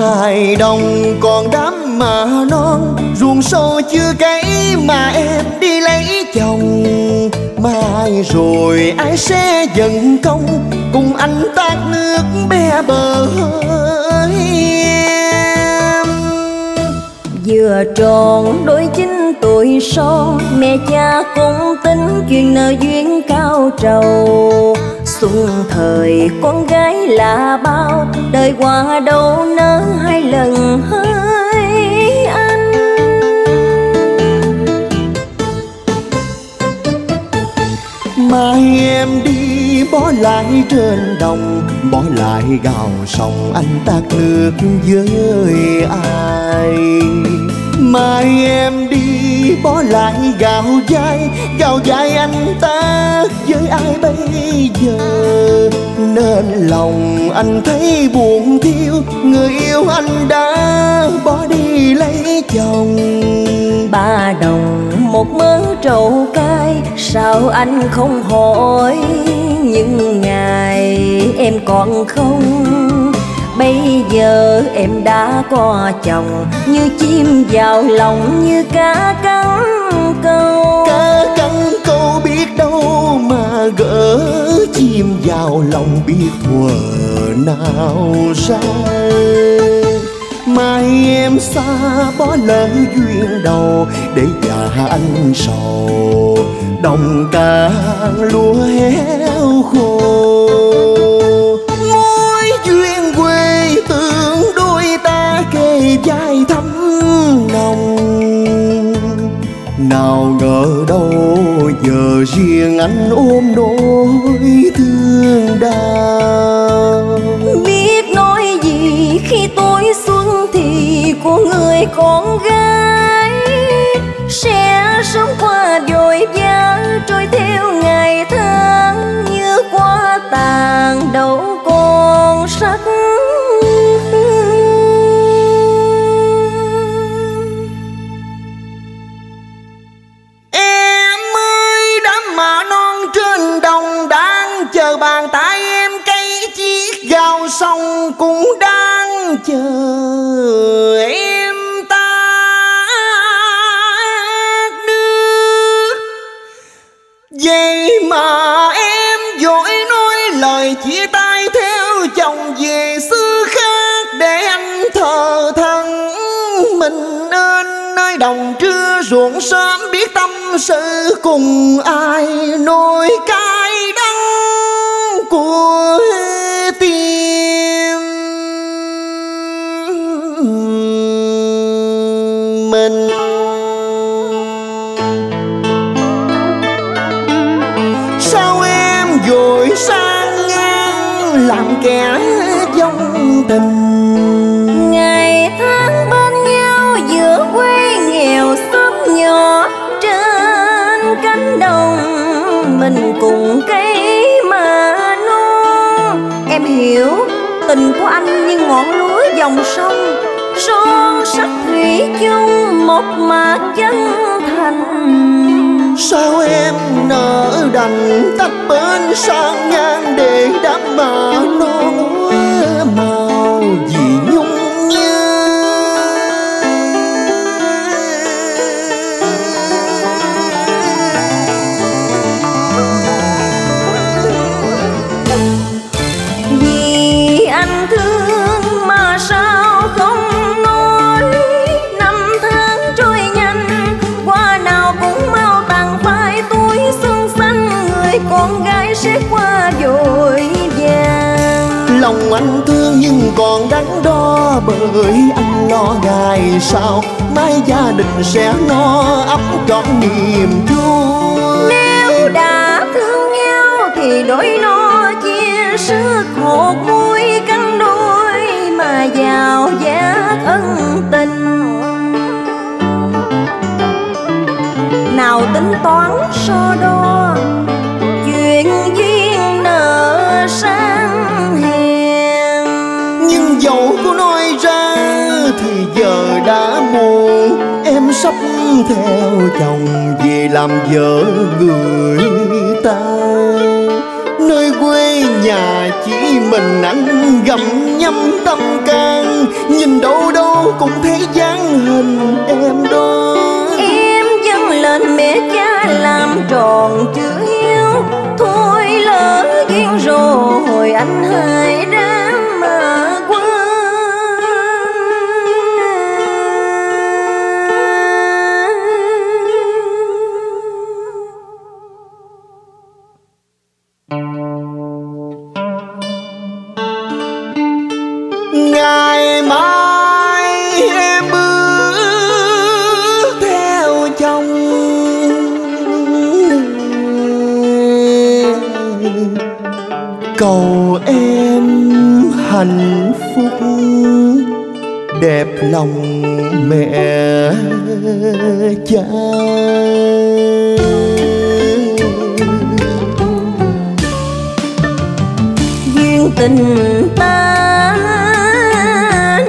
Hoài đồng còn đám mà non, ruộng sâu chưa cấy mà em đi lấy chồng. Mai rồi ai sẽ dần công, cùng anh tát nước bé bờ em. Vừa tròn đôi 9 tuổi son, mẹ cha cũng tính chuyện nợ duyên cao trầu. Xuân thời con gái là bao, đời qua đâu nỡ hai lần hỡi anh. Mai em đi bỏ lại trên đồng, bỏ lại gào sông anh tát nước với ai. Mai em đi bỏ lại gạo dai anh ta với ai bây giờ. Nên lòng anh thấy buồn thiêu, người yêu anh đã bỏ đi lấy chồng. 3 đồng 1 mớ trầu cay, sao anh không hỏi những ngày em còn không. Bây giờ em đã có chồng, như chim vào lòng, như cá cắn câu. Cá cắn câu biết đâu mà gỡ, chim vào lòng biết thuở nào ra. Mai em xa bỏ lỡ duyên đầu, để già anh sầu đồng cạn lúa héo khô. Dài thấm nồng, nào ngờ đâu giờ riêng anh ôm nỗi thương đau. Biết nói gì khi tối xuân thì của người con gái sẽ sống qua vội vã, trôi theo ngày tháng như qua tàn đâu còn sắc. Bàn tay em cấy chiếc gạo xong cũng đang chờ em tát nước. Vậy mà em vội nói lời chia tay, theo chồng về xứ khác để anh thờ thân mình. Nên nơi đồng trưa ruộng sớm biết tâm sự cùng ai nỗi cay của tim mình. Sao em vội sang ngang làm kẻ dông tình, ngày tháng bên nhau giữa quê nghèo xóm nhỏ. Trên cánh đồng mình cùng cây mà em hiểu tình của anh như ngọn lúa dòng sông, son sắc thủy chung một mà chân thành. Sao em nỡ đành tách bến sang ngang để đám mà non lúa màu vì nhung nhớ. Sẽ qua vội vàng, lòng anh thương nhưng còn đắn đo, bởi anh lo ngày sau mai gia đình sẽ no ấm trọn niềm vui. Nếu đã thương nhau thì đôi no chia sức, một mũi cắn đôi mà giàu giá ân tình. Nào tính toán so đo, duyên nợ sang hèn. Nhưng dẫu có nói ra thì giờ đã muộn, em sắp theo chồng về làm vợ người ta nơi quê nhà chỉ mình anh gặm nhấm tâm can, nhìn đâu đâu cũng thấy dáng hình em đó. Em dâng lên mẹ cha làm tròn chữ hiếu, thôi lỡ duyên rồi anh hãy đã mà cầu em hạnh phúc đẹp lòng mẹ cha. Duyên tình ta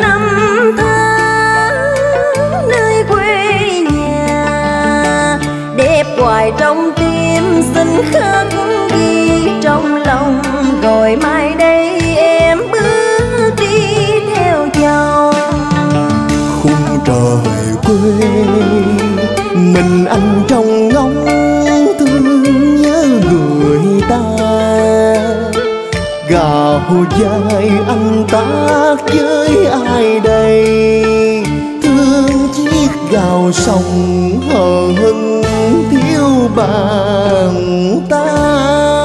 năm tháng nơi quê nhà đẹp hoài trong tim, xin khắc ghi trong lòng. Rồi mai đây em bước đi theo chồng, khung trời quê mình anh trong ngóng thương nhớ người ta. Gào dài anh tác với ai đây, thương chiếc gào sông hờ hững thiếu bàn tay.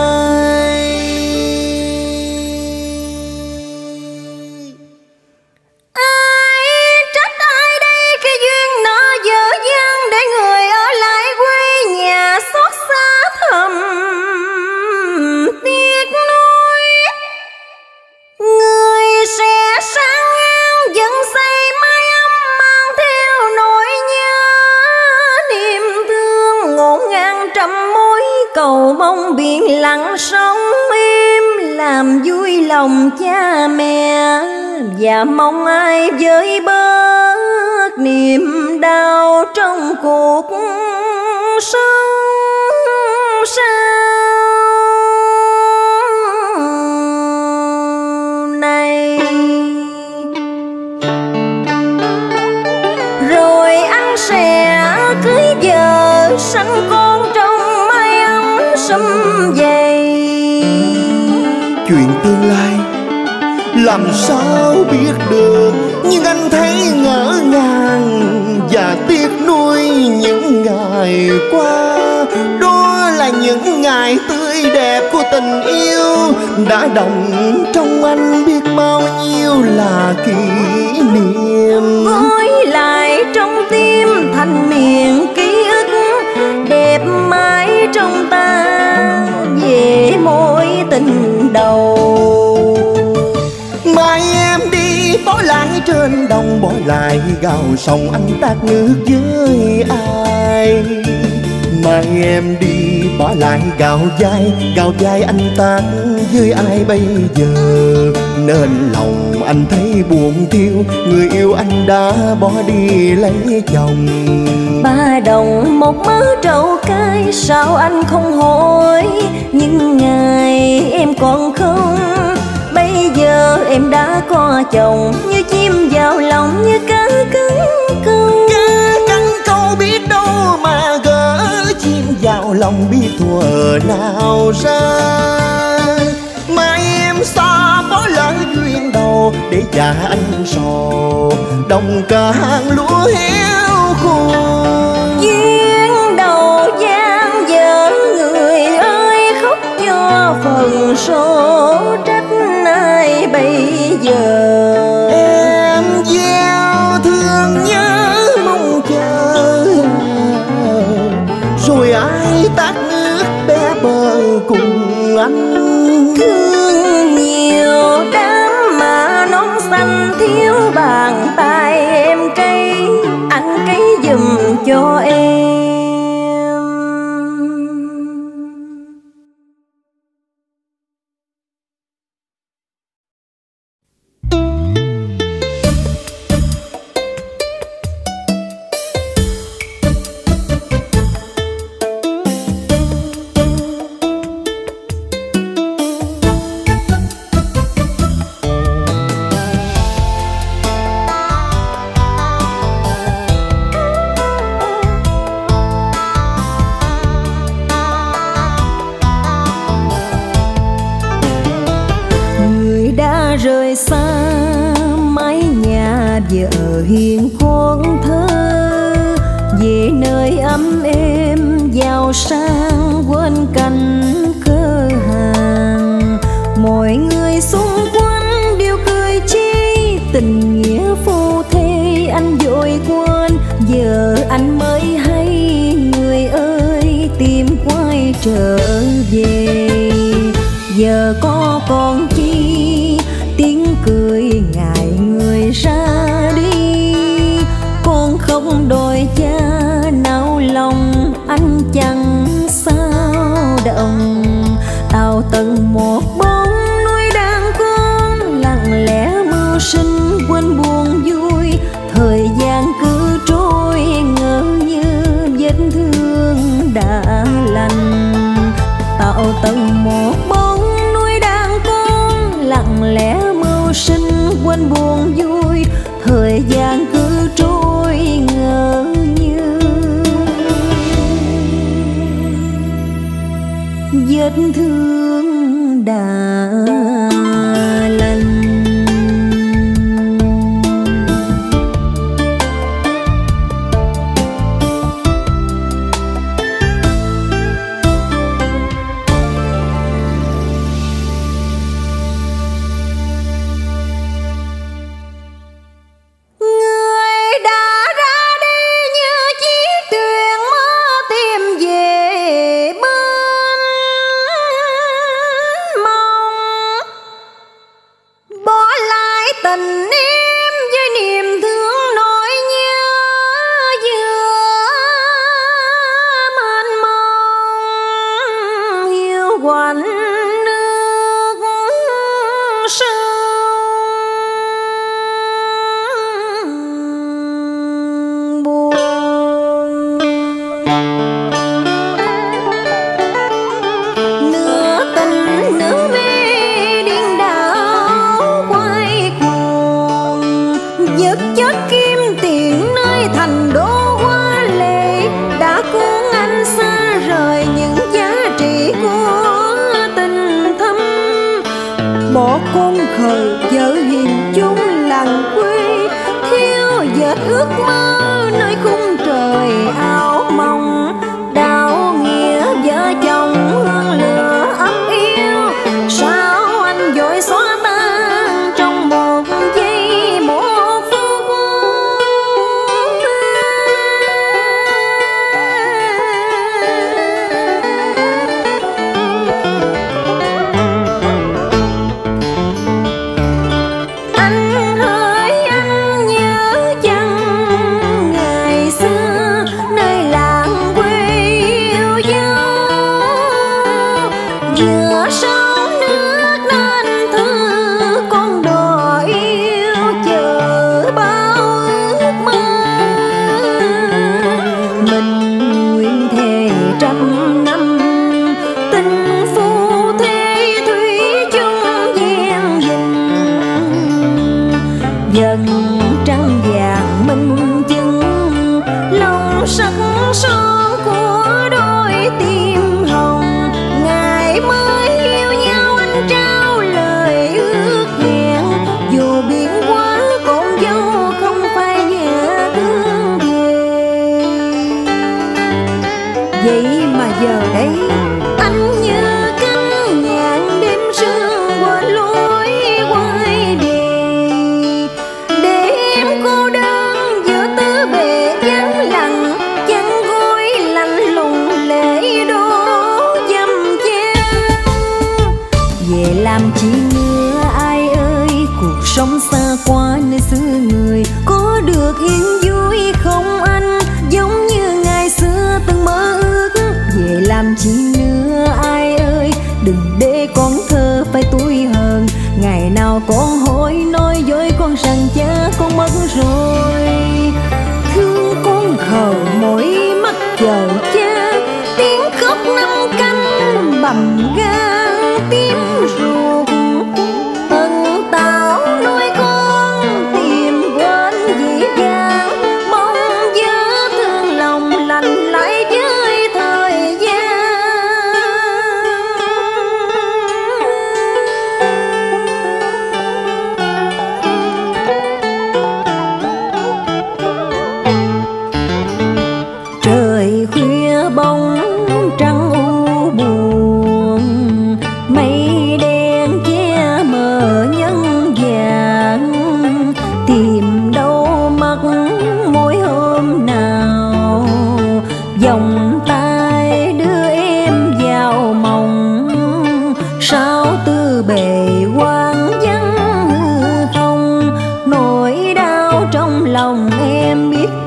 Sống im làm vui lòng cha mẹ, và mong ai với bớt niềm đau trong cuộc sống sau này. Rồi anh sẽ cưới vợ sanh con trong mái ấm sum vầy. Chuyện tương lai làm sao biết được, nhưng anh thấy ngỡ ngàng và tiếc nuối những ngày qua. Đó là những ngày tươi đẹp của tình yêu đã đọng trong anh biết bao nhiêu là kỷ niệm, gói lại trong tim thành miền ký ức đẹp mãi trong ta về mối tình đầu. Mai em đi bỏ lại trên đồng, bỏ lại gào sông anh tát nước với ai. Mai em đi bỏ lại gào vai anh tát với ai bây giờ, nên lòng anh thấy buồn thiêu, người yêu anh đã bỏ đi lấy chồng. Ba đồng một mớ trầu cay, sao anh không hỏi những ngày em còn không. Bây giờ em đã có chồng, như chim vào lòng, như cá cắn câu. Cá cắn câu biết đâu mà gỡ, chim vào lòng biết thuở nào ra. Mai em xa bỏ lỡ duyên đầu, để già anh sò đồng cả hàng lúa héo khô. Duyên đầu gian dở người ơi, khóc cho phần số trách ai bây giờ. Em gieo thương nhớ mong chờ, rồi ai tát nước bé bờ cùng anh. Thương nhiều đám mà nón xanh thiếu bàn tay em cây, anh cấy giùm cho em. thờ hiền thoáng thơ, về nơi ấm êm giàu sang quên cành cơ hàng. Mọi người xung quanh đều cười chi, tình nghĩa phu thê anh vội quên. Giờ anh mới hay người ơi tìm quay trở về. Giờ có còn chi tiếng cười ngại người ra đi, con không đòi cha nao lòng anh chẳng sao động. Tao từng một bóng nuôi đàn con, lặng lẽ mưu sinh quên buồn vui. Thời gian cứ trôi ngỡ như vết thương đã lành. Tao từng một bóng nuôi đàn con, lặng lẽ mưu sinh quên buồn vui. Thời gian cứ trôi ngỡ như vết thương đã lành.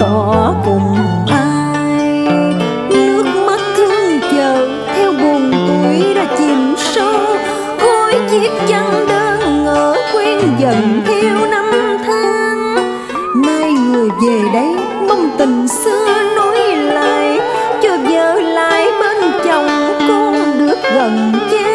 trò cùng ai. Nước mắt thương chờ theo buồn tuổi đã chìm sâu, gối chiếc chăn đơn ngỡ quên dần theo năm tháng. Mai người về đây mong tình xưa nối lại, cho vợ lại bên chồng con được gần cha.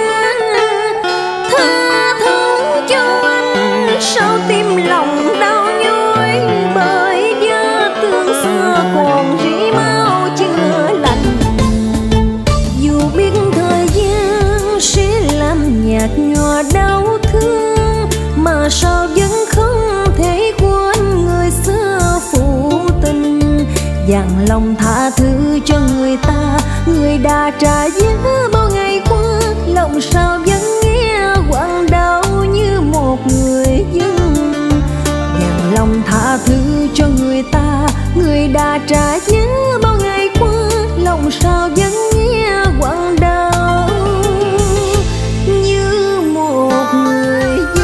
Tha thứ cho anh sao tim lòng đau nhói, bởi vết thương xưa còn rỉ máu chưa lành. Dù biết thời gian sẽ làm nhạt nhòa đau thương, mà sao vẫn không thể quên người xưa phụ tình. Dặn lòng tha thứ cho người ta, người đã trả giá bao ngày qua, lòng sao vẫn nghe quặn đau như một người dân. Dặn lòng tha thứ cho người ta, người đã trả giá bao ngày qua, lòng sao vẫn nghe quặn đau như một người dân.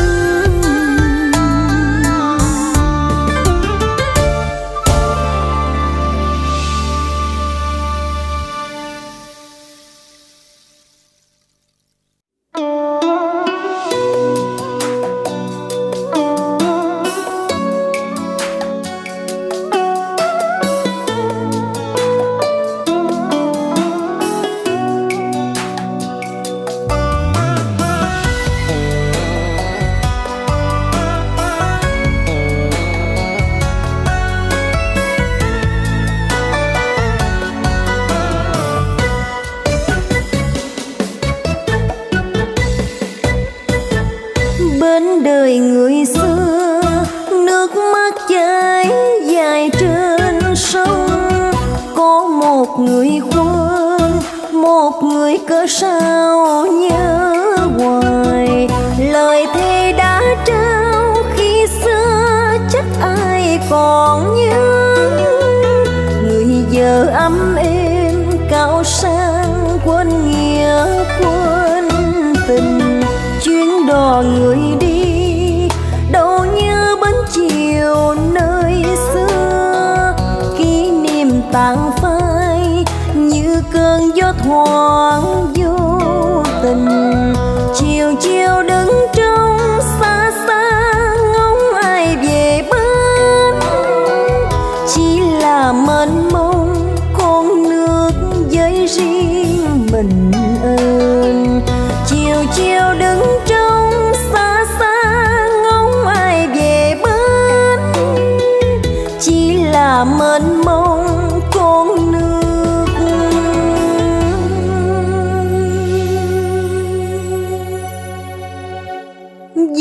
Sao nhớ hoài lời thề đã trao khi xưa, chắc ai còn nhớ. Người giờ ấm êm cao sang quên nghĩa quên tình, chuyến đò người đi đâu nhớ bến chiều nơi xưa. Kỷ niệm tàn phai như cơn gió thoáng tình, chiều chiều đứng trong xa xa ngóng ai về bến. Chỉ là mênh mông con nước với riêng mình ơn. Chiều chiều đứng trong xa xa ngóng ai về bến. Chỉ là mênh mông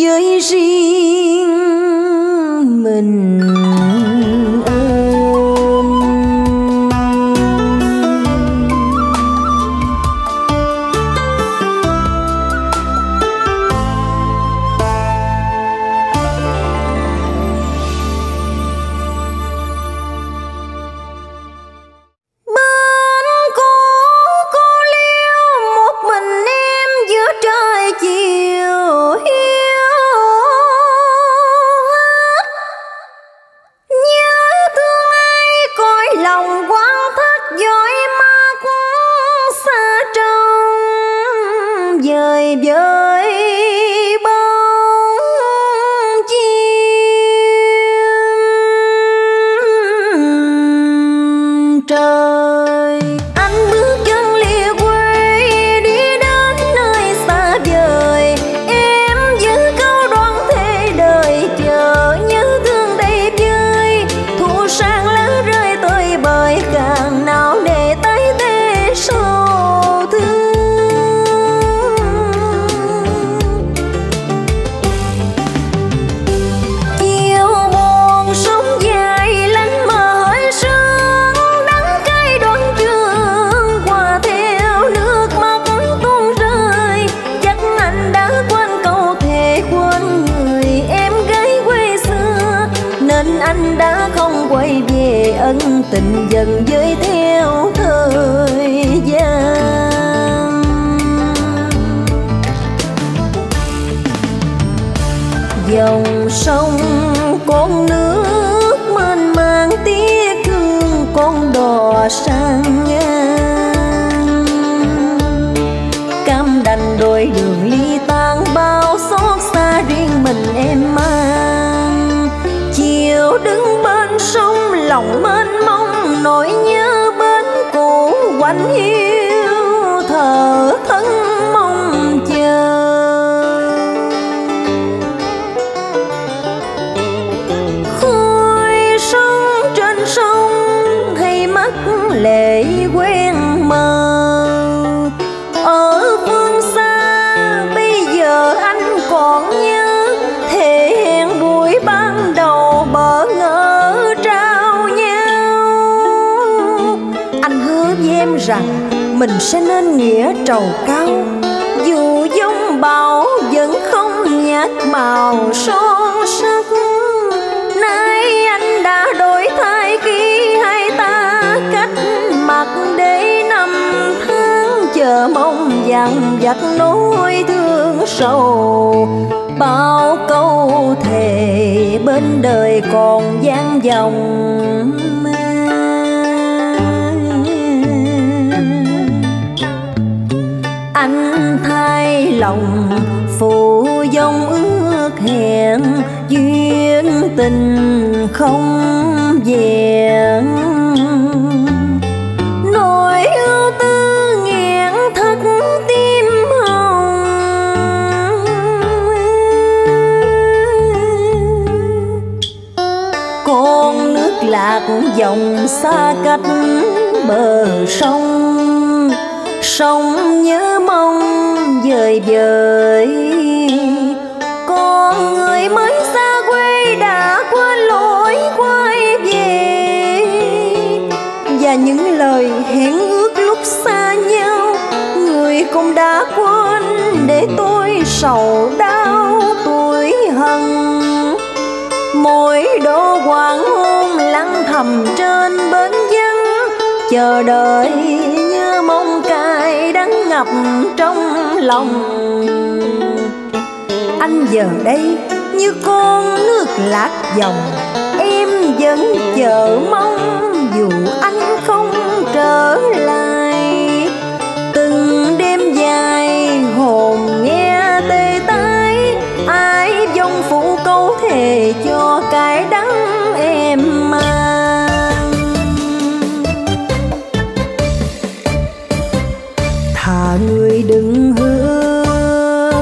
với riêng mình tình dần dơi theo thời gian. Dòng sông con nước mênh mang tiếc thương, con đò sang ngang, cam đành đôi đường ly tan bao xót xa riêng mình em mang. Chiều đứng bên sông lòng mênh mông nỗi nhớ bến cũ quạnh hiu, thở thân mong chờ. Lệ quen mơ ở phương xa, bây giờ anh còn nhớ thể hẹn buổi ban đầu bỡ ngỡ trao nhau. Anh hứa với em rằng mình sẽ nên nghĩa trầu cao, dù giông bão vẫn không nhạt màu son sắc. Nay anh đã đổi thay khi hai ta cách mặt để năm tháng chờ mong dằn vặt nỗi thương sầu. Bao câu thề bên đời còn vang vọng, anh thay lòng phụ dòng ước hẹn, duyên tình không vẹn. Nỗi ưu tư nghẹn thắt tim hồng, con nước lạc dòng xa cách bờ sông, sông nhớ mong vời vời. Con người mới xa quê đã quên lỗi quay về, và những lời hẹn ước lúc xa nhau người cũng đã quên, để tôi sầu đau tuổi hận. Mỗi độ hoàng hôn lặng thầm trên bến vắng, chờ đợi như mong cay đắng ngập trong lòng. Anh giờ đây như con nước lạc dòng, em vẫn chờ mong dù anh không trở lại. Từng đêm dài hồn nghe tê tái, ai vong phụ câu thề cho cái đắng em mang. Thà người đừng hứa,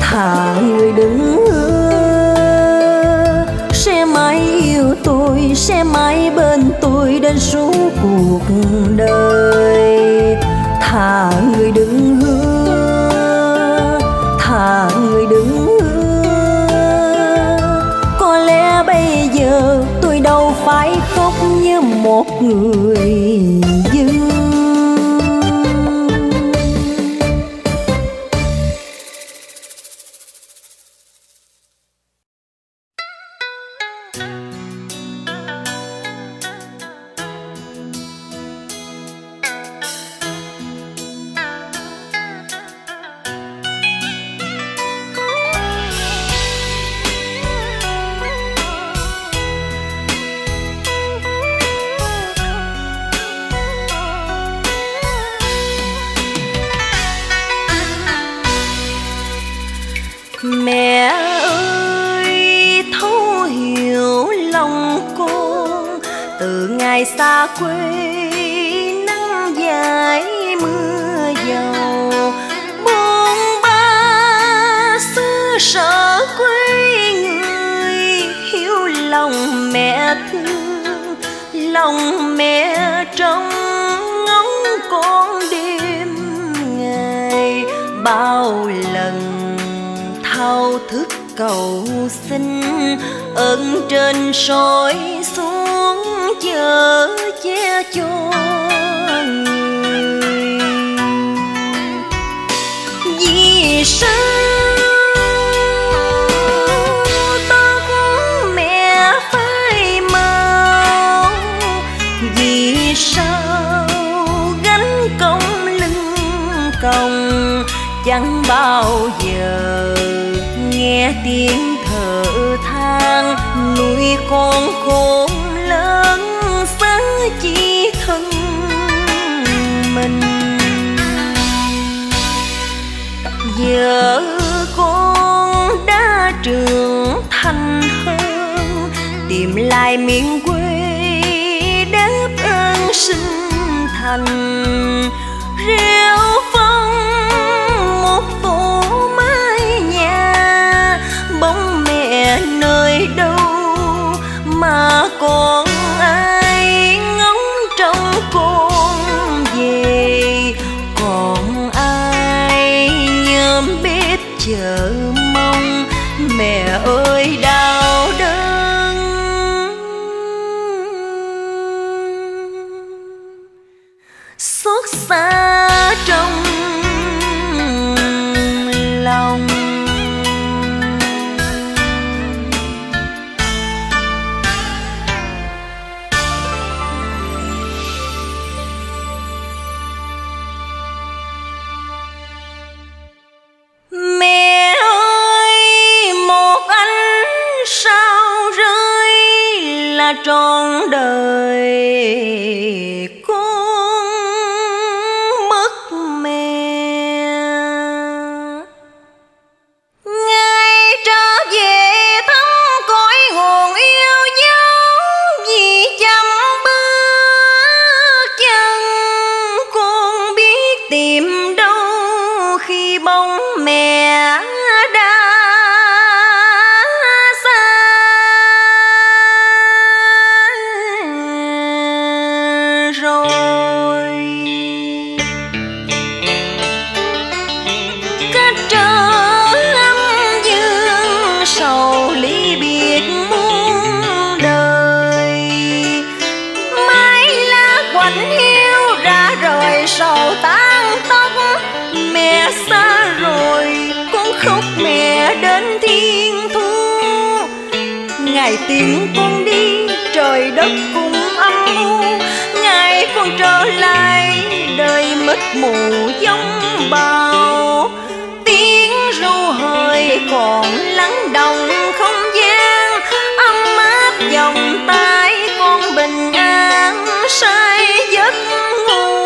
thà người đừng hứa, sẽ mãi yêu tôi, sẽ mãi bên tôi đến suốt cuộc đời. Thà người đừng hứa, thà người đừng hứa, có lẽ bây giờ tôi đâu phải khóc như một người dưng. Xa quê nắng dài mưa giàu, buồn ba xứ sở quê người, hiểu lòng mẹ thương, lòng mẹ trong ngóng con đêm ngày. Bao lần thao thức cầu xin ơn trên soi xuống chờ che cho người. Vì sao tóc mẹ phai màu, vì sao gánh còng lưng còng, chẳng bao giờ nghe tiếng thở than nuôi con khổ lớn sáng. chỉ thân mình. Giờ con đã trưởng thành hơn, tìm lại miền quê đáp ơn sinh thành. Rêu phong một tổ mái nhà, bóng mẹ nơi đâu mà con ai ngóng trông con về. Còn ai nhóm bếp chờ mong mẹ ơi đau đớn xót xa trong lòng. Trọn đời con mất mẹ, ngày trở về thăm cõi nguồn yêu dấu, vì chẳng bước chân con biết tìm đâu khi bóng mẹ. Ngày tiếng con đi trời đất cũng âm u, ngày con trở lại đời mất mù giông bão. Tiếng ru hơi còn lắng động không gian, ấm áp vòng tay con bình an say giấc ngủ.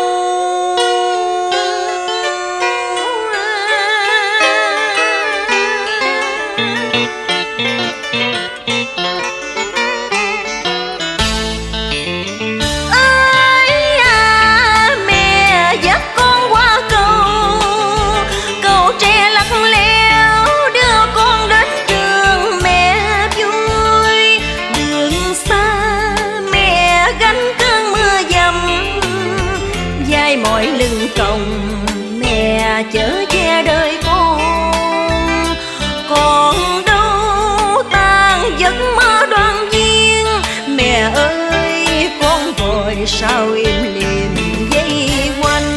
Chở che đời con, còn đâu tan giấc mơ đoàn viên. Mẹ ơi con vội sao im lìm dây quanh,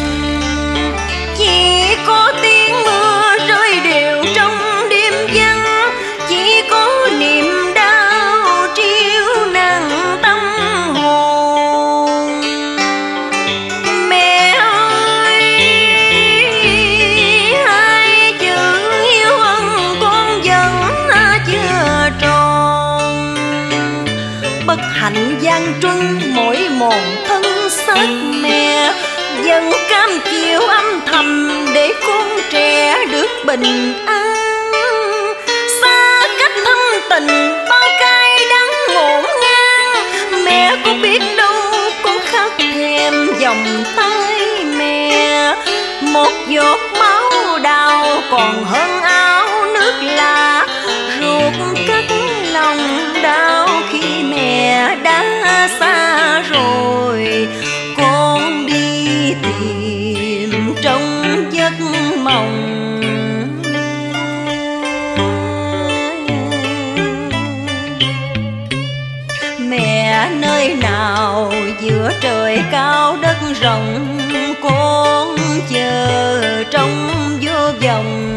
chỉ có tiếng mưa rơi đều trong đêm vắng, chỉ có niềm đau triêu nặng tâm hồn. Mẹ hạnh gian truân mỗi mồn thân xác mẹ, dần cam chịu âm thầm để con trẻ được bình an. Xa cách thâm tình bao cay đắng ngổn ngang, mẹ có biết đâu con khát thèm vòng tay mẹ. Một giọt máu đào còn hơn áo nước lạ, ruột cắt lòng đau khi mẹ đã xa rồi. Con đi tìm trong giấc mộng, mẹ nơi nào giữa trời cao đất rộng, con chờ trong vô vọng.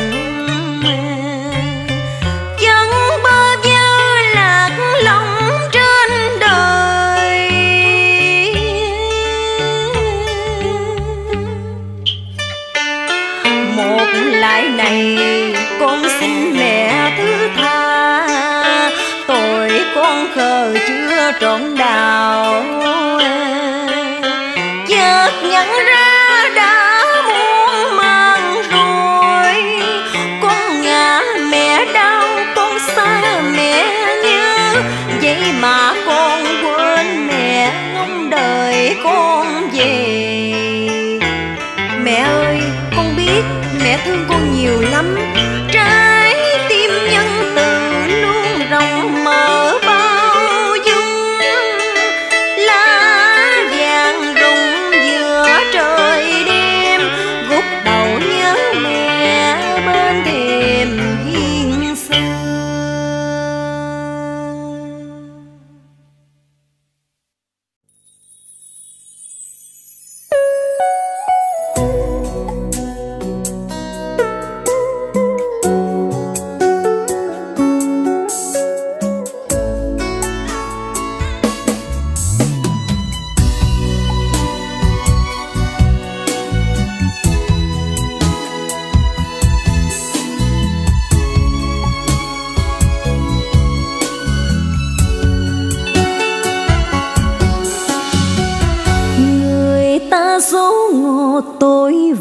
Lại này con xin mẹ thứ tha, tội con khờ chưa trọn đạo.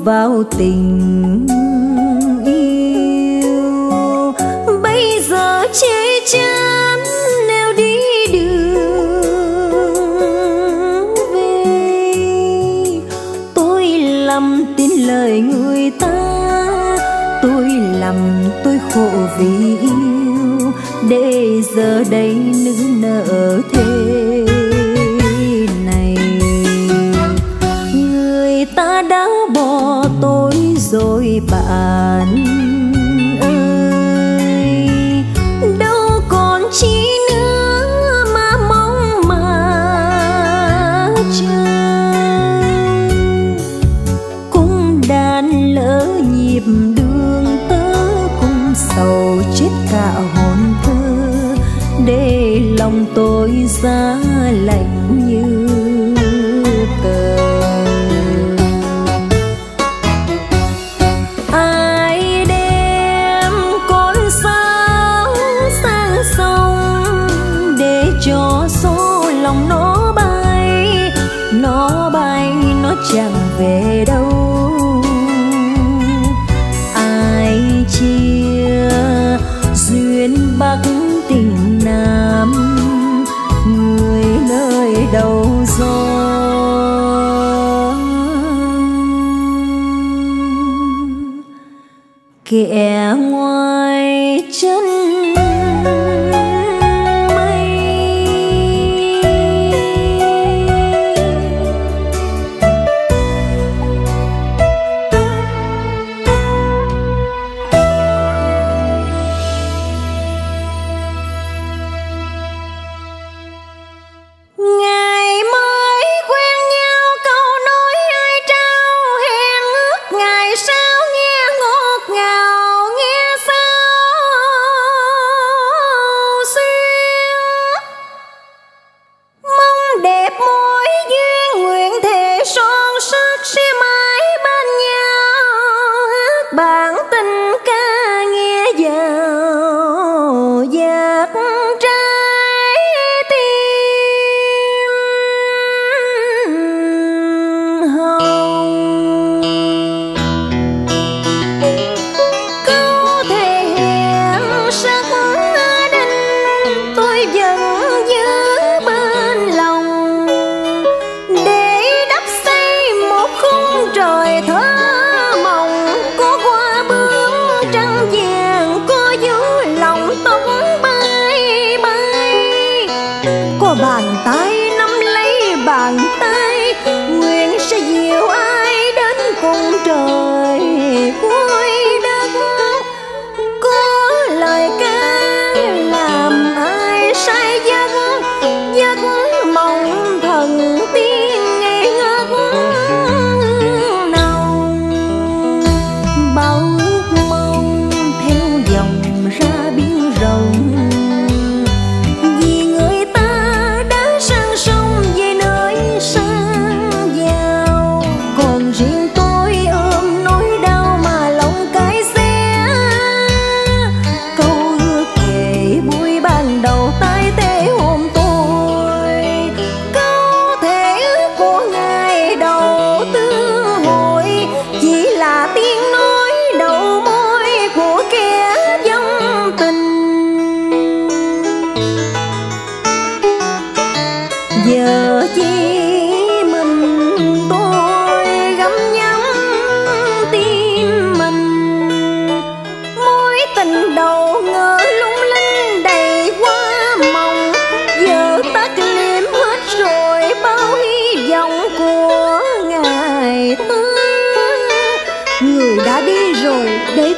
Vào tình yêu bây giờ chê chán neo đi đường về, tôi lầm tin lời người ta, tôi lầm tôi khổ vì yêu để giờ đây nữ nợ thế này. Người ta đã tôi rồi bạn ơi, đâu còn chi nữa mà mong mà chờ. Cũng đàn lỡ nhịp đường tớ, cũng sầu chết cả hồn thơ, để lòng tôi giá lạnh như tờ. Chẳng về đâu, ai chia duyên Bắc tình Nam, người nơi đâu gió. Kẻ ngoài chân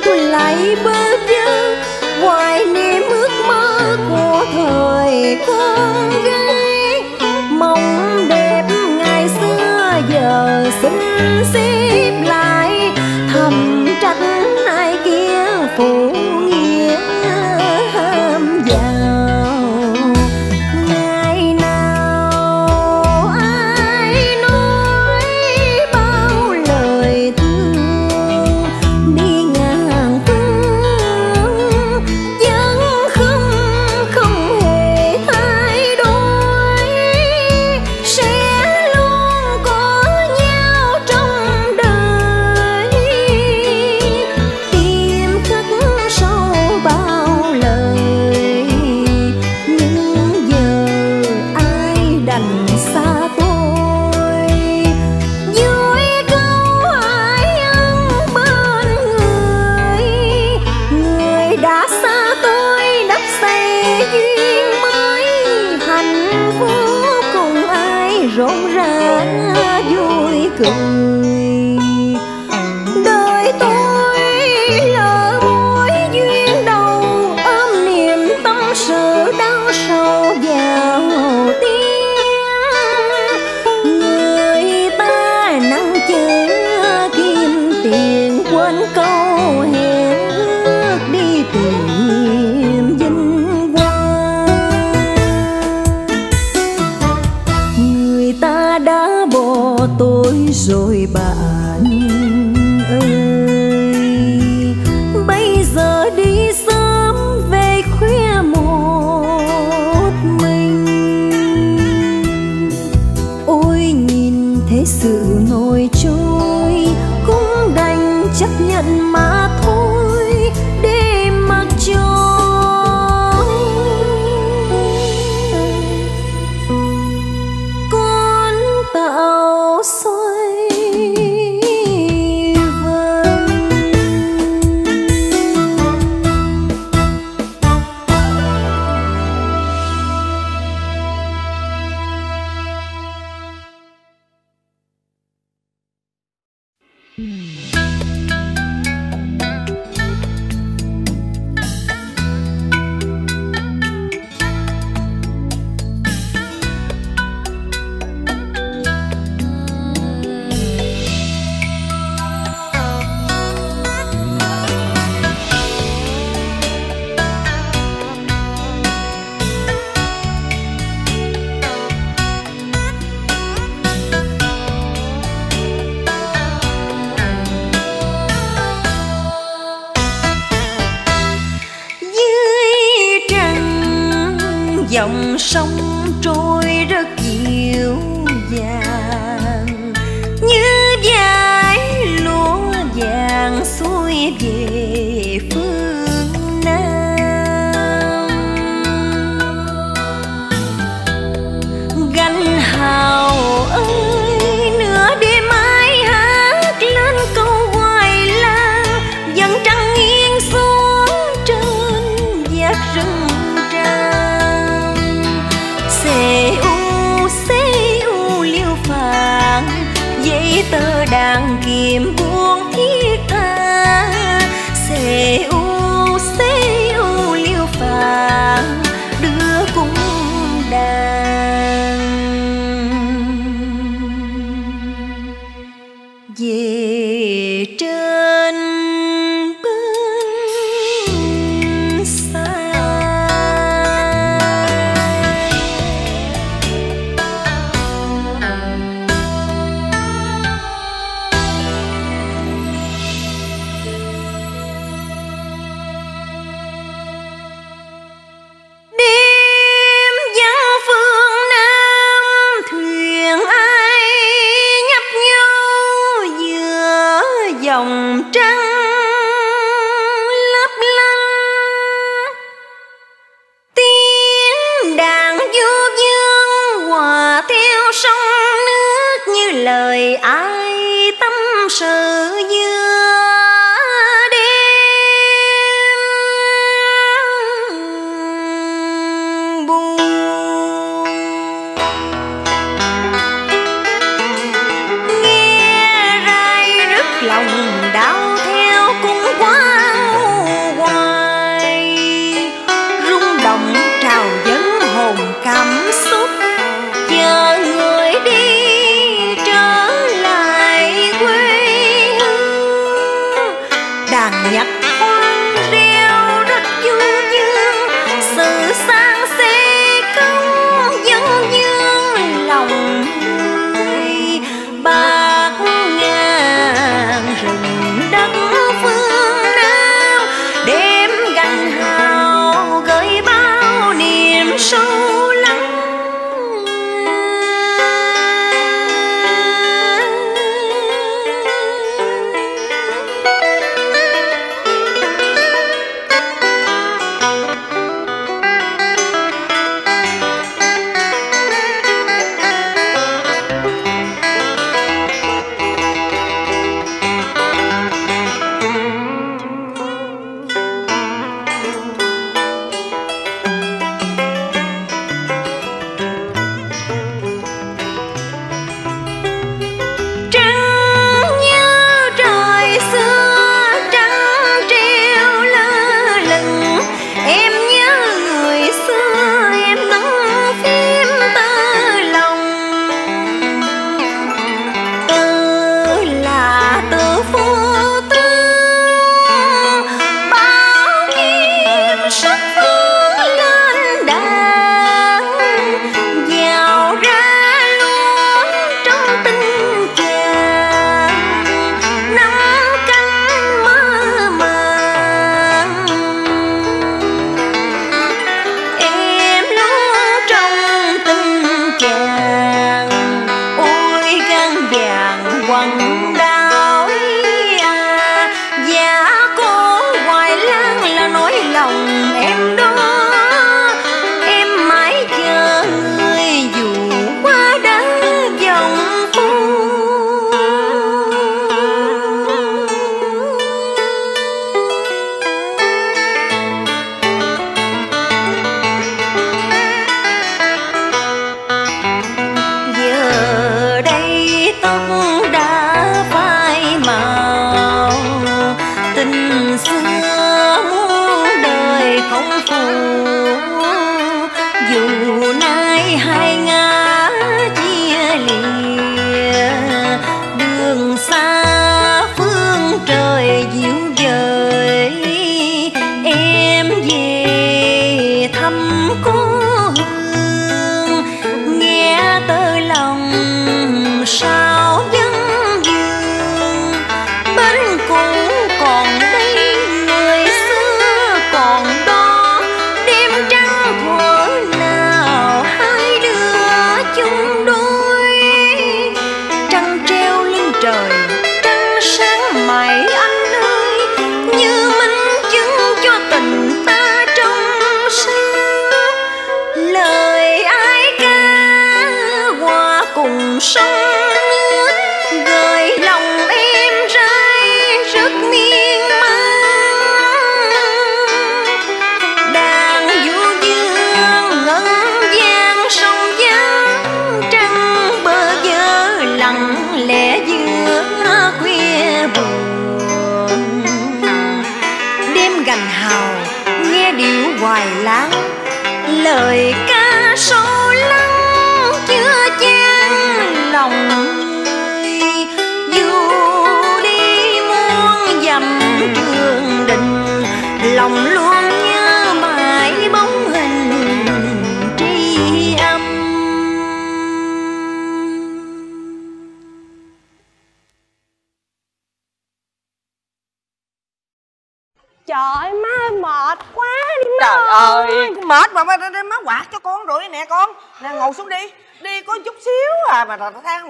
tôi lại bơ vơ hoài niệm ước mơ của thời con gái, mộng đẹp ngày xưa giờ xin xếp lại, thầm trách ai kia phụ nghĩa ham giàu. Ngày nào ai nói bao lời thương, đi ngàn phương vẫn không hề thay đổi, sẽ luôn có nhau trong đời. Tìm khắc sâu bao lời, nhưng giờ ai đành xa tôi. Vui câu ai ăn bên người, người đã xa tôi đắp xây duyên mới. Hạnh phúc cùng ai rộn ràng vui cười, rồi bạn ơi. Bây giờ đi sớm về khuya một mình, ôi nhìn thế sự nổi trôi, cũng đành chấp nhận mà thôi, để mặc cho con tạo số. Dòng sông trôi rất dịu dàng, như dải lúa vàng xuôi về phương Nam. Gánh hào ơi, nửa đêm ai hát lên câu hoài lang, dần trăng nghiêng xuống trên vạt rừng. Tơ đang kìm buông thiết tha, xê u liêu phàng đưa cung đàn về trên bến xa. Lời ai tâm sự giữa đêm buồn. Nghe rai rứt lòng đau theo cung quan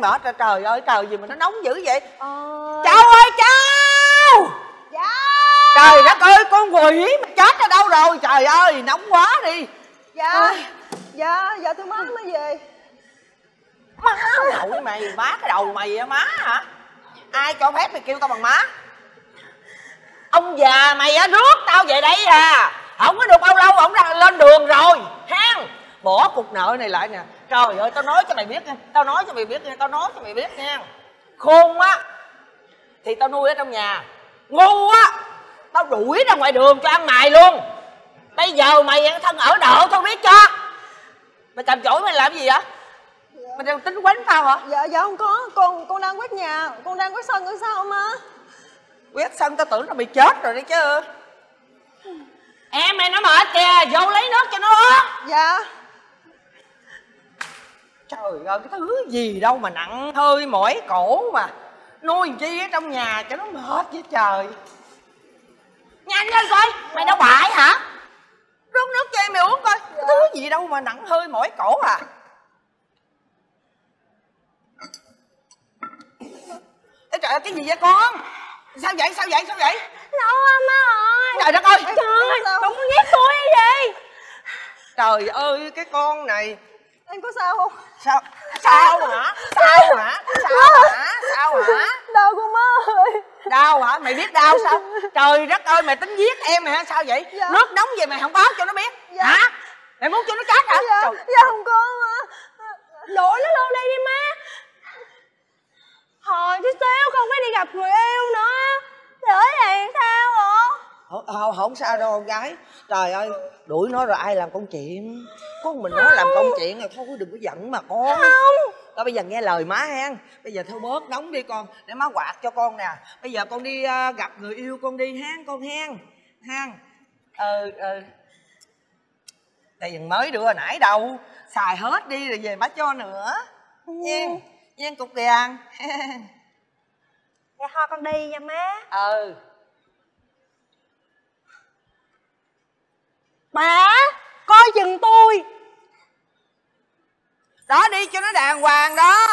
Mở ra trời ơi, trời gì mà nó nóng dữ vậy? Cháu ơi cháu! Dạ. Trời đất ơi, con quỷ mà chết ở đâu rồi? Trời ơi, nóng quá đi. Dạ. Dạ, dạ tôi mới về. Má đậu với mày, má cái đầu mày á má hả? Ai cho phép mày kêu tao bằng má? Ông già mày á rước tao về đây à. Không có được bao lâu ổng ra lên đường rồi. Hang. Bỏ cục nợ này lại nè. Trời ơi, tao nói cho mày biết nha. Tao nói cho mày biết nha. Tao nói cho mày biết nha. Khôn á thì tao nuôi ở trong nhà, ngu á tao đuổi ra ngoài đường cho ăn mày luôn. Bây giờ mày ăn thân ở đợ tao biết cho. Mày cầm chổi mày làm gì vậy? Mày đang tính quánh tao hả? Dạ, dạ không có. Con đang quét nhà. Con đang quét sân ở sao má? Quét sân tao tưởng là mày chết rồi đấy chứ. Em mày nó mệt kìa, vô lấy nước cho nó uống. Dạ. Trời ơi, cái thứ gì đâu mà nặng hơi mỏi cổ mà nuôi làm chi ở trong nhà cho nó mệt vậy trời. Nhanh lên coi, mày đâu bại hả? Rót nước cho em mày uống coi. Cái thứ gì đâu mà nặng hơi mỏi cổ à. Ê trời ơi, cái gì vậy con? Sao vậy, sao vậy, sao vậy? Lâu quá má ơi. Trời đất ơi. Trời, sao con ghét tôi hay gì? Trời ơi, cái con này. Em có sao không? Sao? Sao hả? Sao hả? Sao hả? Sao hả? Đau con má ơi. Đau hả? Mày biết đau sao? Trời đất ơi, mày tính giết em hả? Sao vậy? Dạ. Nước nóng vậy mày không báo cho nó biết. Dạ. Hả? Mày muốn cho nó chết hả? Dạ, dạ không có má. Lội nó luôn đi đi má. Hồi chứ xíu không phải đi gặp người yêu nữa. Lỗi này sao hả? Không sao đâu con gái. Trời ơi, đuổi nó rồi ai làm công chuyện. Có mình nó làm công chuyện rồi, thôi đừng có giận mà con. Không. Thôi bây giờ nghe lời má hen. Bây giờ thôi bớt nóng đi con, để má quạt cho con nè. Bây giờ con đi gặp người yêu con đi hen con hen. Hen. Tiền mới đưa hồi nãy đâu, xài hết đi rồi về má cho nữa. Hen, hen cục tiền. Dạ thôi con đi nha má. Ừ. Bà coi chừng tôi. Đó đi cho nó đàng hoàng đó.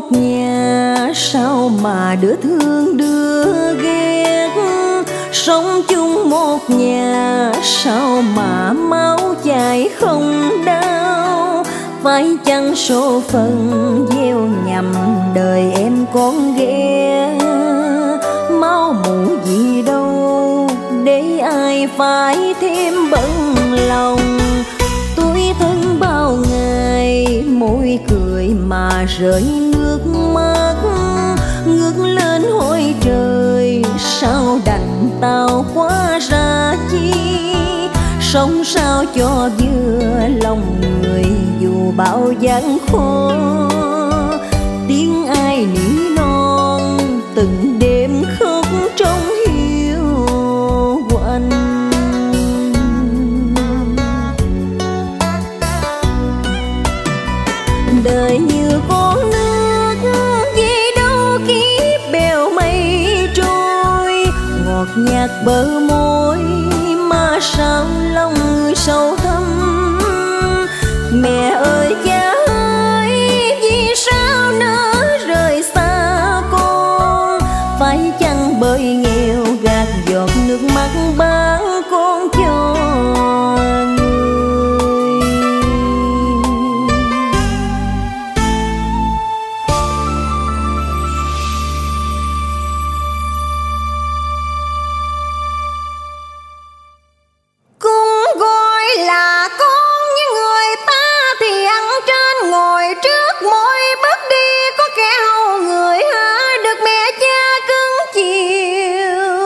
một nhà, sao mà đứa thương đứa ghét. Sống chung một nhà, sao mà máu chảy không đau. Phải chăng số phận gieo nhầm đời em con ghé. Máu mủ gì đâu để ai phải thêm bận lòng. Tủi thân bao ngày môi cười mà rơi nước mắt. Ngước lên hỏi trời sao đành tao quá ra chi. Sống sao cho vừa lòng người dù bao gian khổ. Tiếng ai nỉ non từng đêm khóc trong hiu quạnh. Đời như con nước ghi đâu kiếp bèo mây trôi. Ngọt nhạt bờ môi mà sao lòng người sâu thẳm. Mẹ ơi cha ơi vì sao nỡ rời xa con. Phải chăng bởi nghèo gạt giọt nước mắt bán con cho người. Cũng gọi là con nhưng người ta thì ăn trên ngồi trước. Mỗi bước đi có kẻ hầu người hả được mẹ cha cưng chiều.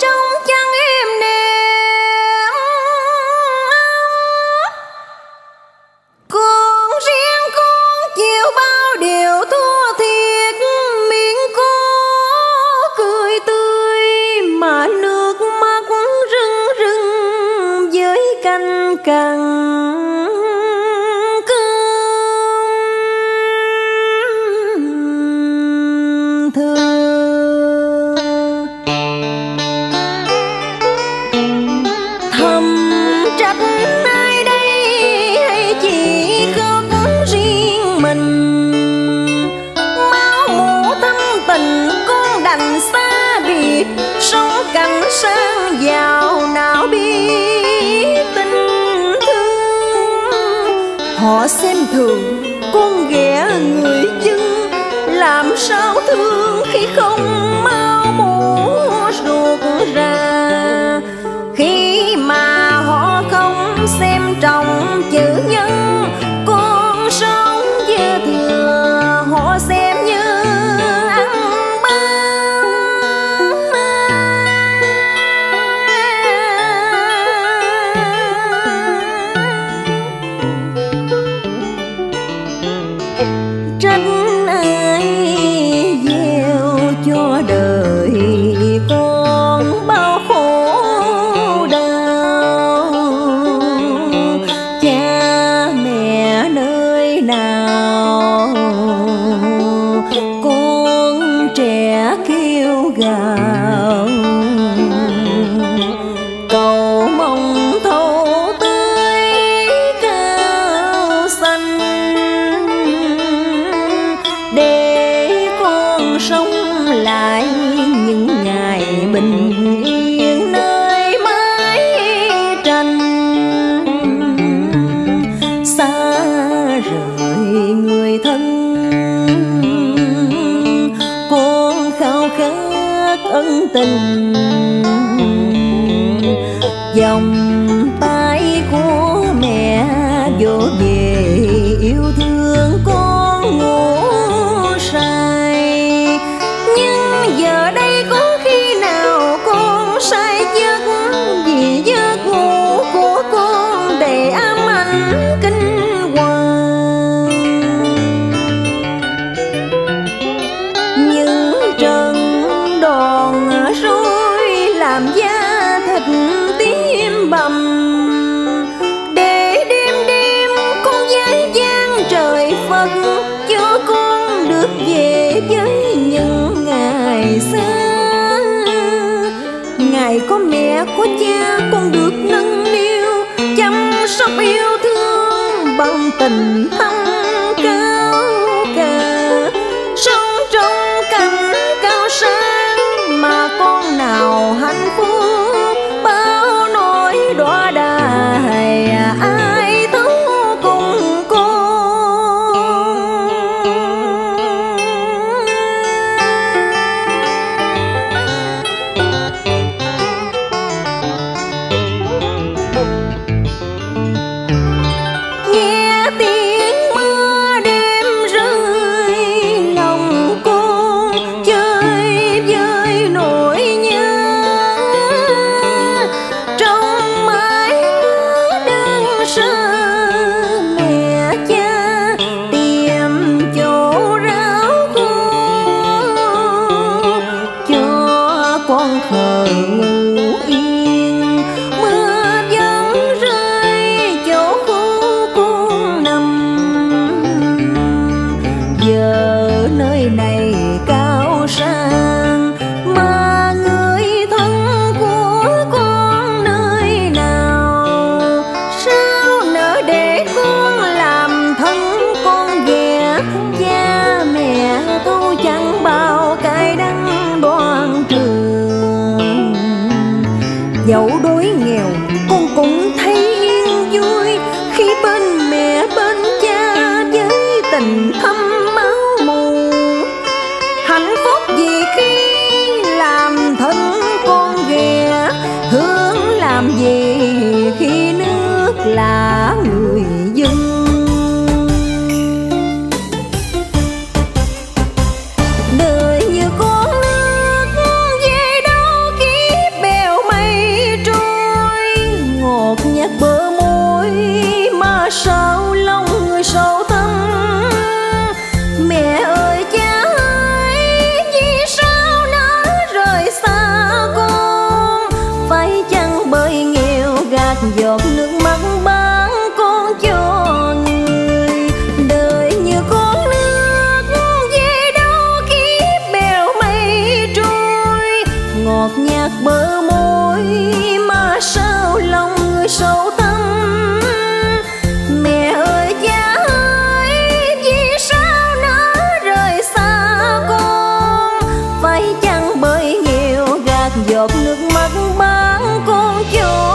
Trong chăn em nệm con riêng con chịu bao điều thua thiệt. Miệng cô cười tươi mà nước mắt rưng rưng với canh cằn. Sang giàu nào biết tình thương. Họ xem thường con ghẻ người dưng. Làm sao thương khi không mau mủ ruột ra. Khi mà họ không xem trọng chữ nhân. Con sống dư thừa họ xem như tình dòng tay của mẹ vô về yêu thương con ngủ say. Nhưng giờ đây có khi nào con say giấc vì giấc ngủ của con đầy ám ảnh kinh hoàng. Những trận đòn rồi làm da thịt tím bầm. Để đêm đêm con dái gian trời Phật cho con được về với những ngày xa. Ngày có mẹ có cha con được nâng niu chăm sóc yêu thương bằng tình thâm cao cả. hạnh phúc bao nỗi đọa đài, ai thấu cùng cô nghe tiếng mưa đêm rơi lòng cô chơi với nỗi nhớ trong mái đơn sơ mẹ cha tìm chỗ ráo khô cho con khờ ngủ yên. Mưa vẫn rơi chỗ khu con nằm giờ nơi này cao sang mà người thân của con nơi nào, sao nỡ để con làm thân con ghẻ cha mẹ tu chẳng bao cái đắng đoan trường. Dẫu đói nghèo con cũng thấy yên vui khi bên mẹ bên cha với tình thâm máu mù. Hạnh phúc vì khi làm thân con ghẻ, hướng làm gì khi nước là người dân. Đời như có nước về đâu khi bèo mây trôi, ngọt nhạt bờ môi mà sao lòng người sâu thẳm. Mẹ ơi cha ơi, vì sao nó rời xa con, phải chăng bởi nghèo gạt giọt nước mắt bán con cho người. Đời như con nước về đâu khi bèo mây trôi, ngọt nhạt bờ môi mà sao lòng người sâu thẳm. Mẹ ơi cha ơi, vì sao nó rời xa con, phải chăng bởi nghèo gạt giọt nước mắt bán con cho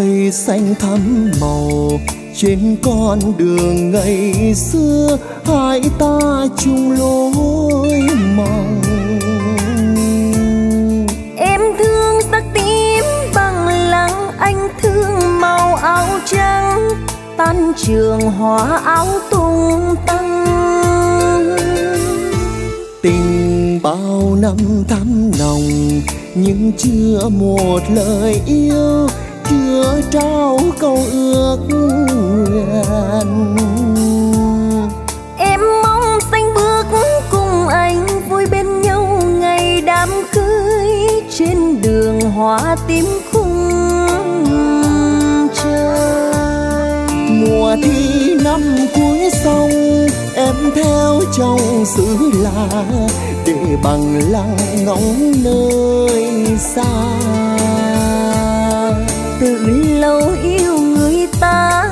cây xanh thắm màu trên con đường ngày xưa, hai ta chung lối mong. Em thương sắc tím bằng lắng, anh thương màu áo trắng, tan trường hóa áo tung tăng. Tình bao năm thắm nồng nhưng chưa một lời yêu, chưa trao câu ước nguyện. Em mong xanh bước cùng anh vui bên nhau ngày đám cưới, trên đường hoa tím khung trời. Mùa thi năm cuối xong em theo chồng xứ lạ, để bằng lăng ngóng nơi xa. Từ lâu yêu người ta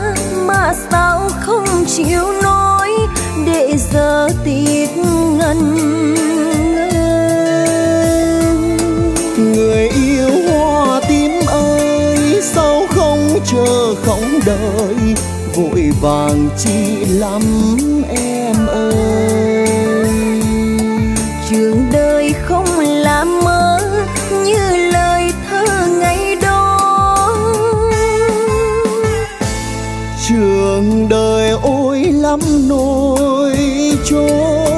mà sao không chịu nói, để giờ tiếc ngần ngần. Người yêu hoa tím ơi, sao không chờ không đợi, vội vàng chi lắm em ơi. Trường đời không là mơ như lời thơ ngày đó, trường đời ôi lắm nỗi trôi.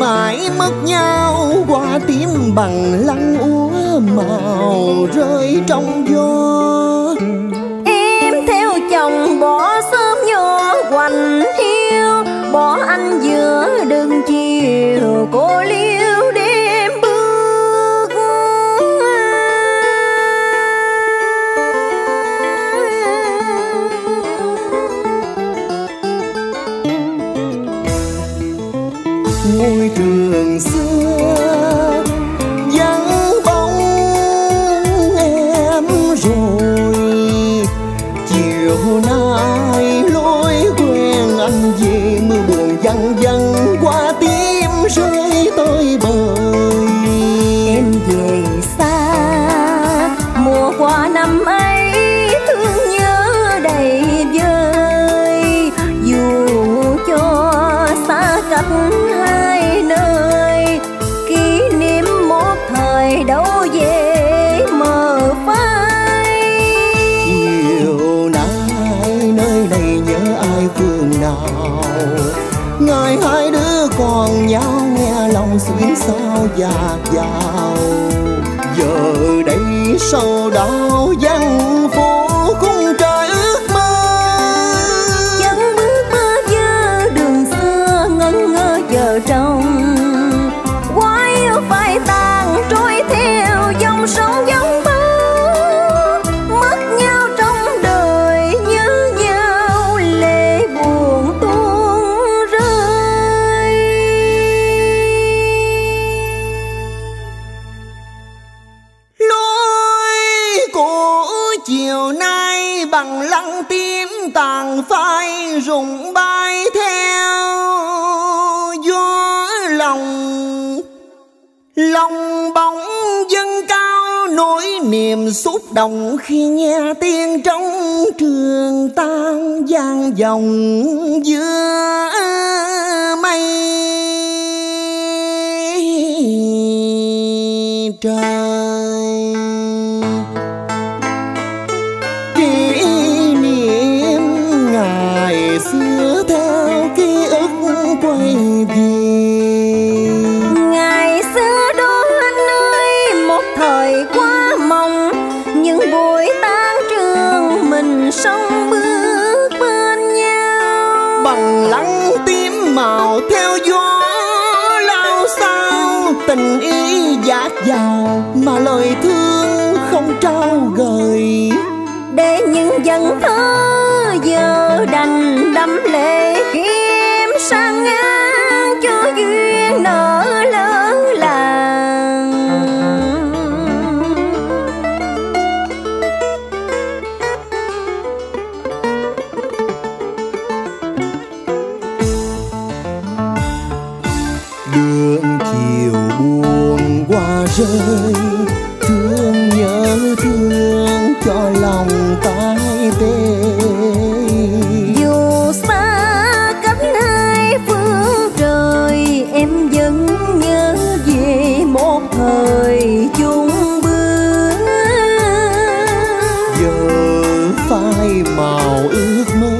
mãi mất nhau qua tím bằng lăng úa màu rơi trong gió. Em theo chồng bỏ sớm nhỏ quạnh hiu, bỏ anh giữa đường chiều cô liêu đêm bước. Ngôi trường xưa vắng bóng em rồi, chiều nay lối quen anh về mưa buồn văng văng qua tím rơi tới bời. Em về xa mùa qua năm ấy thương nhớ đầy vơi, dù cho xa cách hai nơi kỷ niệm một thời đâu về mờ phai. Chiều nay nơi này nhớ ai phương nào, ngày hai đứa còn nhau nghe lòng xuyến sao dạt dào. Giờ đây sau đó vắng phố cũng trời ước mơ, chẳng bước mơ dơ đường xưa ngẩn ngơ giờ trong quá yêu phai tàn trôi theo dòng sông dòng bão. Mất nhau trong đời nhớ nhau lệ buồn tuôn rơi. Lối cũ chiều nay bằng lăng tím tàn phai rụng bay theo gió lòng. Lòng bóng dâng cao nỗi niềm xúc động khi nghe tiếng trong trường tan vang vọng giữa mây trời. Kỷ niệm ngày xưa theo ký ức quay về, ngày xưa đó nơi một thời quá mong, những buổi tan trường mình sống bước bên nhau. Bằng lăng tím màu theo gió lao sao, tình ý dạt dào mà lời thương không trao gửi, để những dần thơ giờ đành đắm lệ khi em sang ngang cho duyên nở lỡ làng. Đường chiều buồn qua rơi, thương nhớ thương cho lòng tái tê. Dù xa cách hai phương trời, em vẫn nhớ về một thời chung bước. Giờ phai màu ước mơ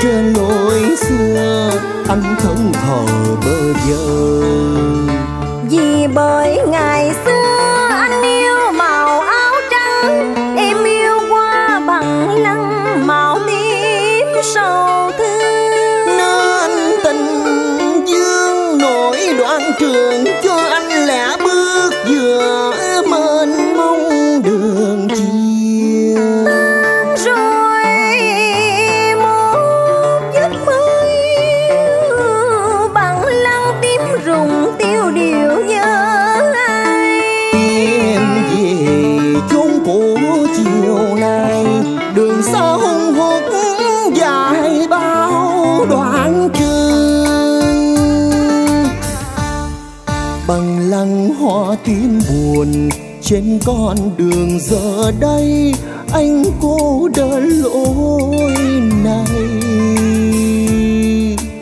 trên lối xưa, anh không thờ bơ vơ vì bởi ngày xưa anh yêu màu áo trắng, em yêu qua bằng lăng màu tím sầu thương. Nên tình dương nổi đoạn trường cho anh lẻ bước vừa mênh mông đường chiều. Tan rồi một giấc mơ yêu, bằng lăng tím rụng tiêu điều nhớ ai. Em về chốn cũ chiều nay, đường xa hung hút dài bao đoạn trường. Bằng lăng hoa tím buồn trên con đường giờ đây, anh cô đơn lối này.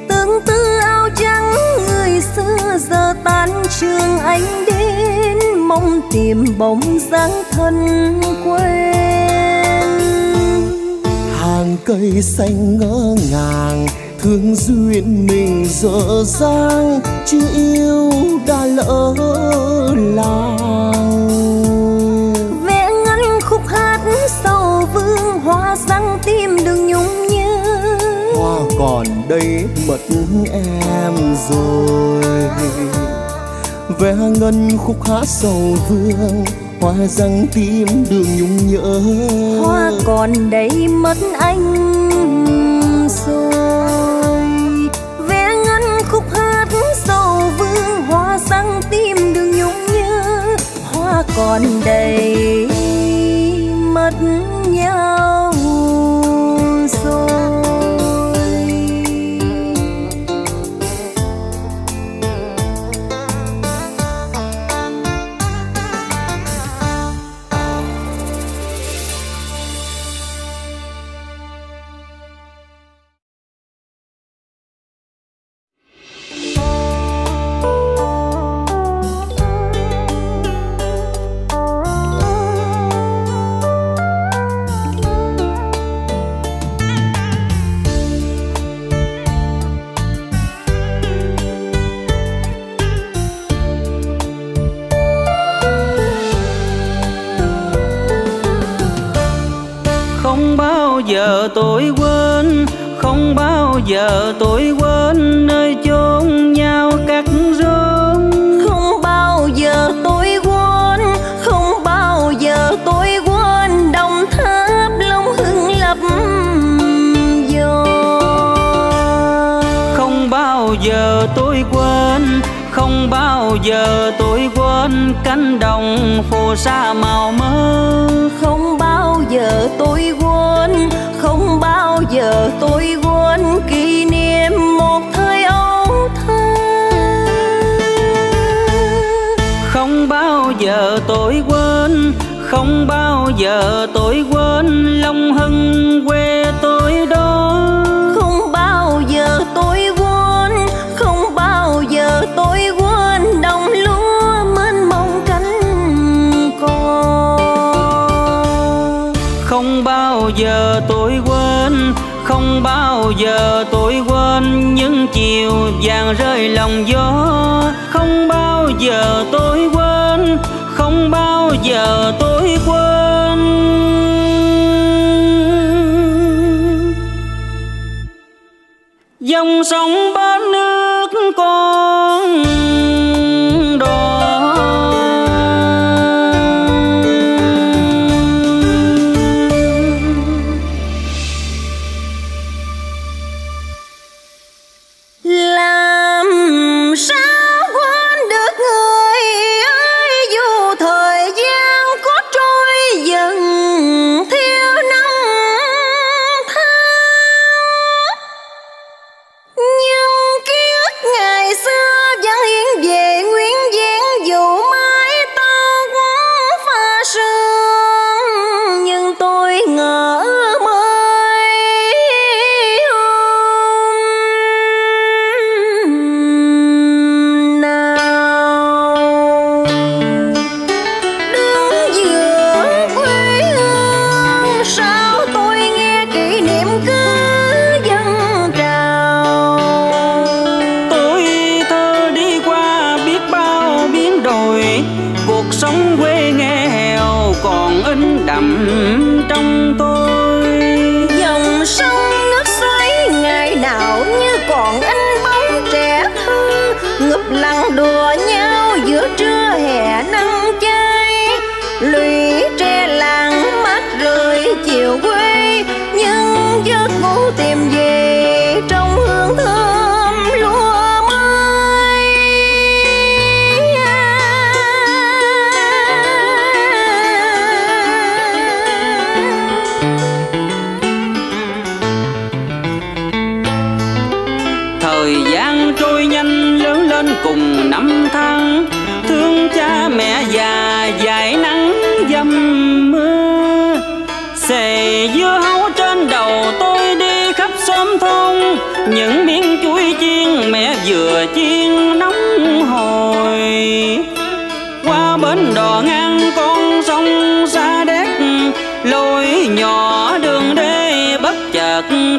Tương tư áo trắng người xưa giờ tan trường, anh đến mong tìm bóng dáng thân quen. Hàng cây xanh ngỡ ngàng thương duyên mình dở dang, chưa yêu đã lỡ làng. Vẽ ngắn khúc hát sầu vương, hoa răng tim đừng nhung nhớ. Hoa còn đây mất em rồi. Vẽ ngân khúc hát sầu vương, hoa răng tim đường nhung nhớ. Hoa còn đây mất anh rồi. Vẽ ngắn khúc hát sầu vương, hoa răng tim đường nhung nhớ. Hoa còn đây mất nhau rồi. Tôi quên, không bao giờ tôi quên nơi chốn nhau cắt rốn. Không bao giờ tôi quên, không bao giờ tôi quên Đồng Tháp Long Hưng Lập Dò. Không bao giờ tôi quên, không bao giờ tôi quên cánh đồng phù sa màu mơ. Không bao giờ tôi quên, không bao giờ tôi quên kỷ niệm một thời ấu thơ. Không bao giờ tôi quên, không bao giờ tôi quên Long Hưng quê tôi đó. Không bao giờ tôi quên, không bao giờ tôi quên đồng lúa mênh mông cánh cò. Không bao giờ tôi, không bao giờ tôi quên những chiều vàng rơi lòng gió. Không bao giờ tôi quên, không bao giờ tôi quên dòng sông bến nước con đò.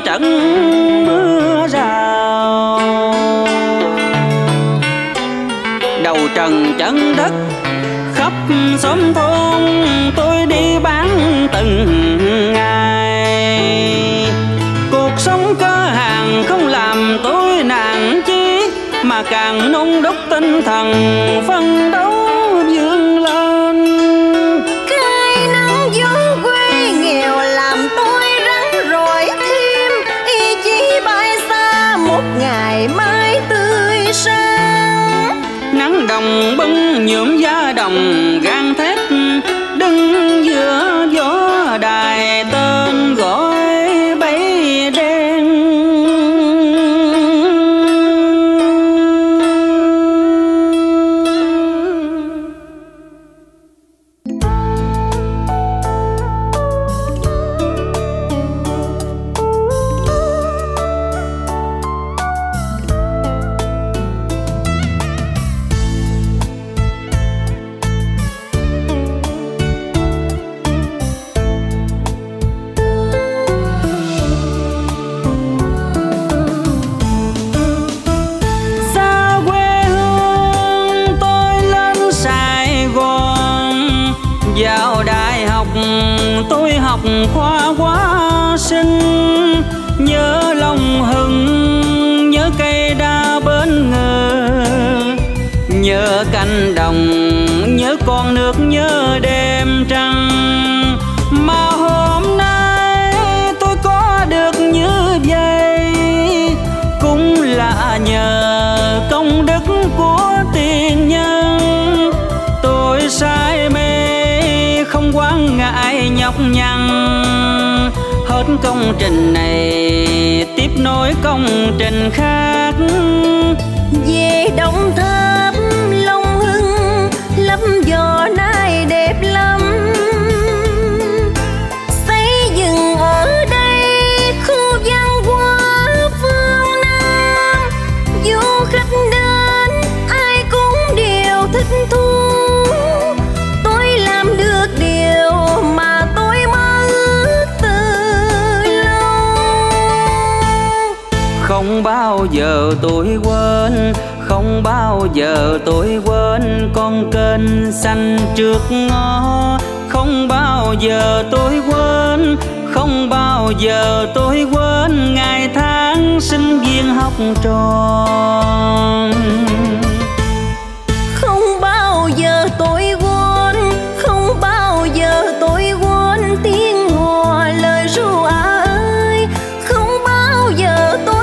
Trận mưa ra trần chân đất khắp xóm thôn, tôi đi bán từng ngày. Cuộc sống cơ hàng không làm tôi nản chí, mà càng nung đúc tinh thần phân đấu vươn lên. Cái nắng gió quê nghèo làm tôi rắn rỏi thêm, ý chí bay xa một ngày mai tươi sáng. Nắng đồng bưng nhuộm da đồng gan thép, đứng giữa gió đài tên gọi bấy đen. Tôi học khoa hóa sinh, nhớ lòng hừng, nhớ cây đa bến ngờ, nhớ cánh đồng, nhớ con nước, nhớ đêm trăng. Mà hôm nay tôi có được như vậy cũng là nhờ công đức của tiền nhân. Tôi say mê không quán ngại nhọc nhằn, hết công trình này tiếp nối công trình khác. Về Đồng Tháp Long Hưng lắm giò nay đẹp lắm, xây dựng ở đây khu văn hóa phương Nam. Du khách đến ai cũng đều thích thú, không bao giờ tôi quên, không bao giờ tôi quên con kênh xanh trước ngõ. Không bao giờ tôi quên, không bao giờ tôi quên ngày tháng sinh viên học trò. Không bao giờ tôi quên, không bao giờ tôi quên tiếng hò lời ru ả ơi. Không bao giờ tôi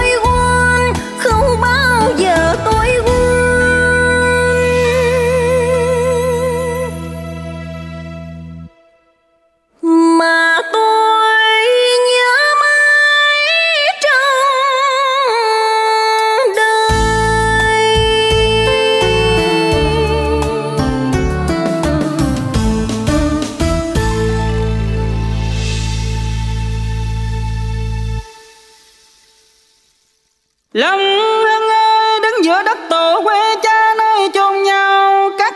Long Hưng ơi, đứng giữa đất tổ quê cha, nơi chôn nhau cắt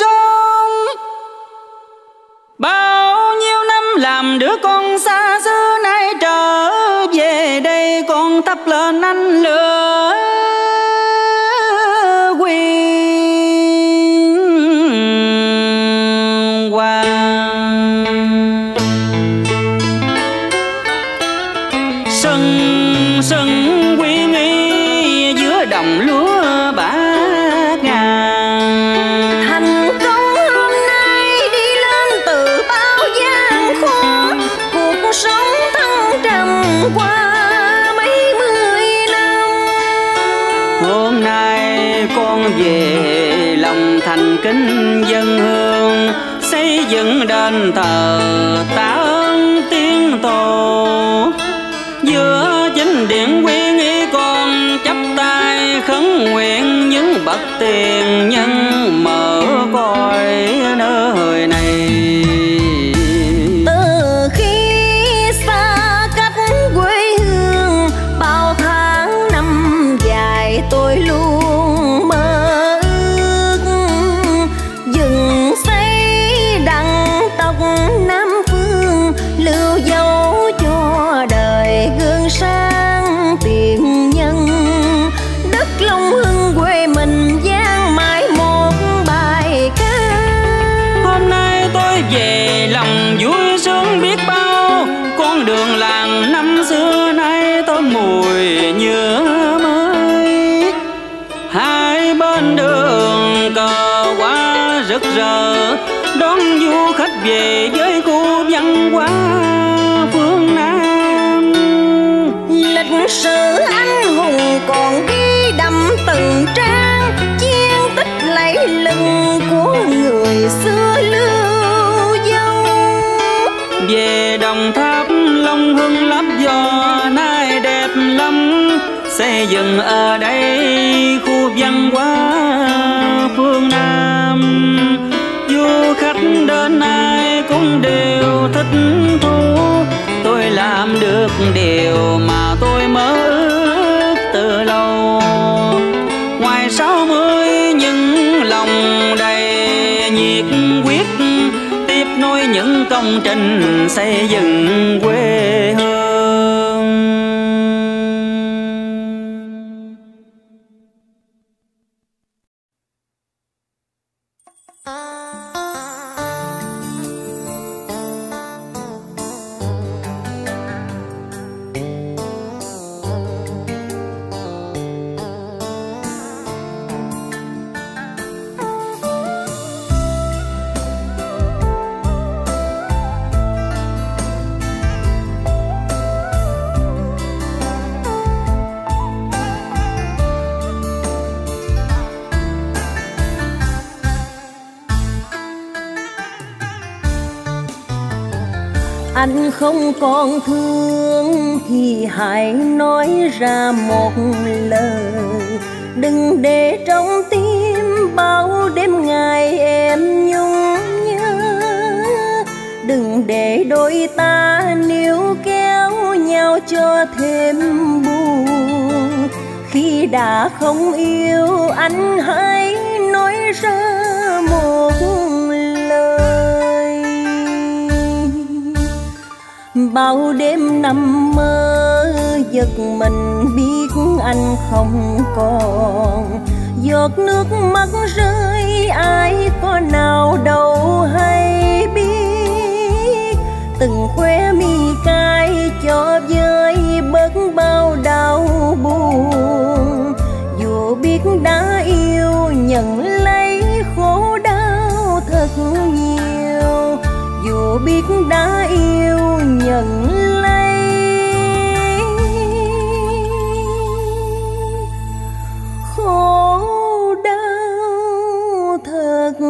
rốn. Bao nhiêu năm làm đứa con xa xứ, nay trở về đây con thắp lên ánh lửa quyền quang. Sân quyến y giữa đồng lúa bạc ngàn, thành công hôm nay đi lên từ bao gian khó. Cuộc sống thăng trầm qua mấy mươi năm, hôm nay con về lòng thành kính dân hương, xây dựng đền thờ tạ ơn tiếng tổ. Giữa chính điện quyến y con chắp tay khấn nguyện những bậc tiền nhân mở cõi nơi này. Từ khi xa cách quê hương, bao tháng năm dài tôi luôn mơ ước dựng xây đặng tộc Nam Phương lưu dấu cho đời gương sáng tiền nhân. Đất Long Hưng quê mình rực rỡ đón du khách về với khu văn hóa phương Nam. Lịch sử anh hùng còn ghi đậm từng trang chiến tích lẫy lừng của người xưa lưu dấu. Về Đồng Tháp Long Hưng lắm giò nay đẹp lắm, xây dựng ở đây khu văn hóa phương Nam. Du khách đến nay cũng đều thích thú, tôi làm được điều mà tôi mơ ước từ lâu. Ngoài 60 những lòng đầy nhiệt huyết tiếp nối những công trình xây dựng quê hương. Anh không còn thương thì hãy nói ra một lời, đừng để trong tim bao đêm ngày em nhung nhớ. Đừng để đôi ta níu kéo nhau cho thêm buồn, khi đã không yêu anh hãy nói ra một lời. Bao đêm nằm mơ giật mình biết anh không còn, giọt nước mắt rơi ai có nào đâu hay biết. Từng khóe mi cay cho vơi bớt bao đau buồn, dù biết đã yêu nhận lấy khổ đau thật nhiều, dù biết đã yêu nhận lấy khổ đau thật nhiều.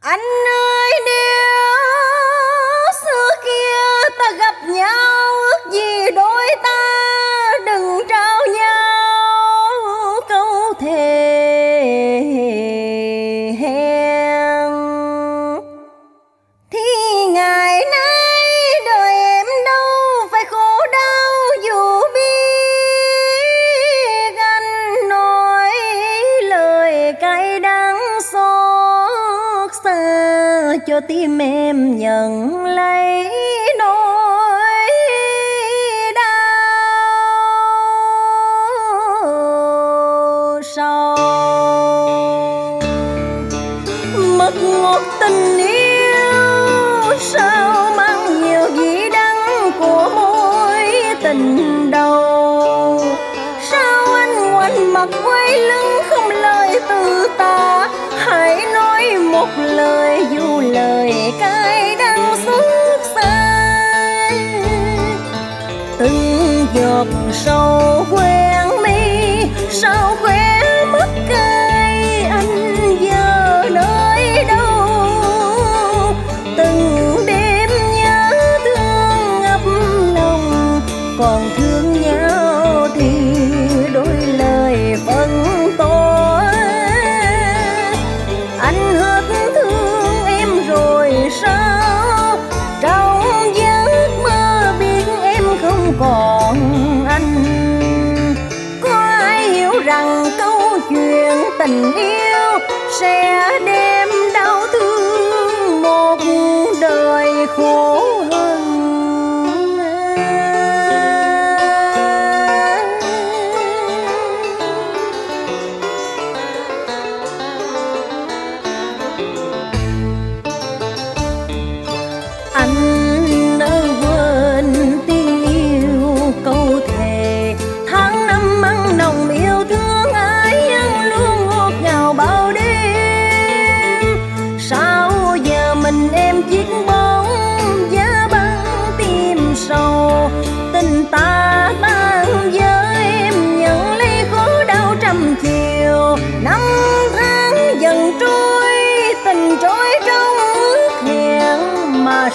Anh ơi nếu xưa kia ta gặp nhau, ước gì đôi ta đừng trao nhau câu thề hẹn. Thì ngày nay đời em đâu phải khổ đau, dù biết anh nói lời cay đắng xót xa cho tim em nhận lấy nỗi đau sâu. Mất một tình yêu sao mang nhiều vị đắng của mối tình đầu, sao anh ngoảnh mặt quay lưng không lời từ ta. Hãy nói một lời dù lời cay đắng xót xa, từng giọt sâu quen mi sao khóe mắt cay anh giờ nơi đâu. Từng đêm nhớ thương ngập lòng, còn thương nhau thì đôi lời vẫn to. Anh hết thương em rồi sao, trong giấc mơ biết em không còn anh. Có ai hiểu rằng câu chuyện tình yêu sẽ đem đau thương một đời khổ hơn.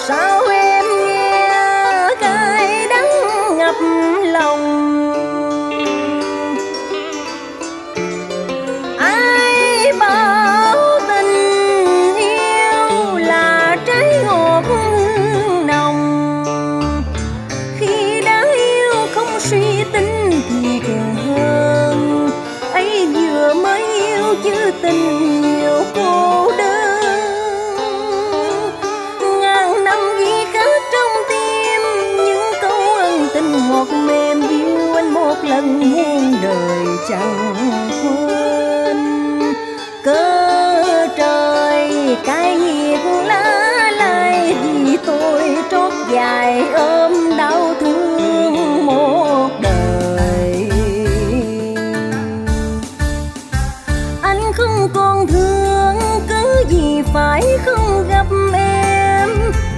sao em nghe cay đắng ngập lòng. Ai bảo tình yêu là trái ngọt nồng, khi đã yêu không suy tính thì càng hơn. Ấy vừa mới yêu chứ tình yêu cô đơn, mềm yêu anh một lần muôn đời chẳng quên. Cớ trời cay nghiệt lá lai vì tôi trót dài ôm đau thương một đời. Anh không còn thương cứ gì phải không gặp em,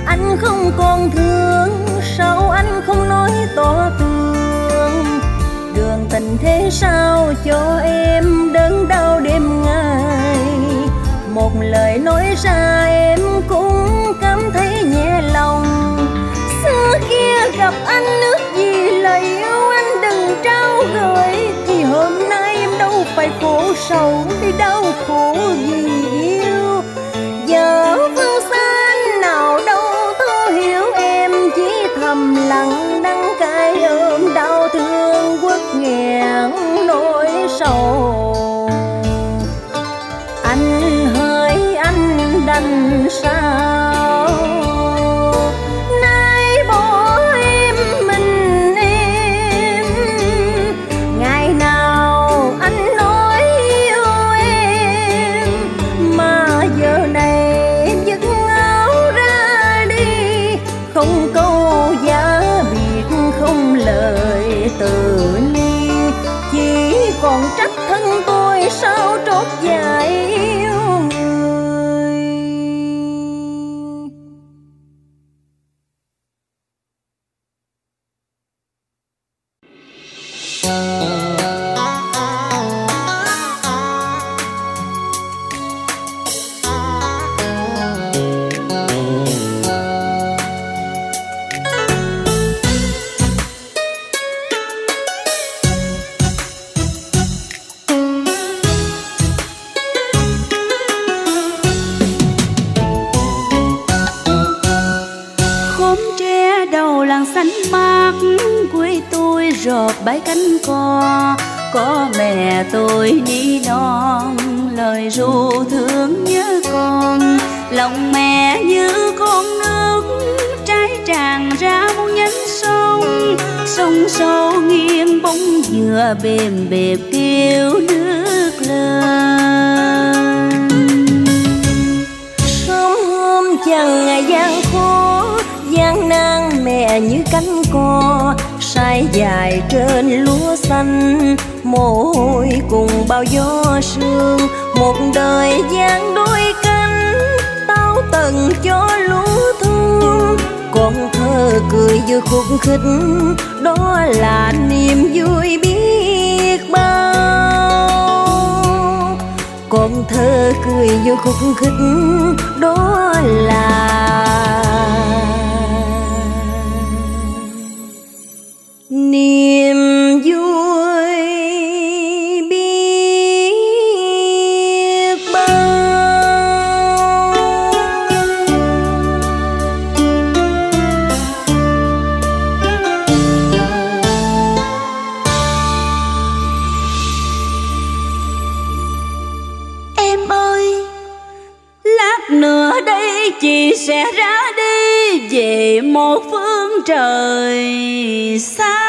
anh không còn thương sao anh không nói tỏ tường. Đường tình thế sao cho em đớn đau đêm ngày, một lời nói ra em cũng cảm thấy nhẹ lòng. Xưa kia gặp anh nước gì lời yêu anh đừng trao gửi, thì hôm nay em đâu phải khổ sầu vì đau khổ vì yêu. Giờ phương xa anh nào đâu thấu hiểu em chỉ thầm lặng đắng cay ôm đau thương quất nghẹn nỗi sầu. Anh hỡi anh đành sao nay bỏ em mình em, ngày nào anh nói yêu em mà giờ này dứt áo ra đi không câu giá biệt không lời từ ly. Chỉ còn trách thân tôi sao trót dài yêu người. Bãi cánh cò có mẹ tôi đi non, lời ru thương nhớ con. Lòng mẹ như con nước trái tràn ra muốn nhánh sông, sông sâu nghiêng bóng dừa bềm bềm kêu nước lên. Sớm hôm chẳng ngày gian khó gian nan, mẹ như cánh cò sai dài trên lúa xanh, mồ hôi cùng bao gió sương. Một đời gian đôi cánh tao tận cho lũ thương, con thơ cười vui khúc khích đó là niềm vui biết bao. Con thơ cười vui khúc khích đó là niềm vui biết bao. Em ơi, lát nữa đây chị sẽ ra đi về một phương trời xa.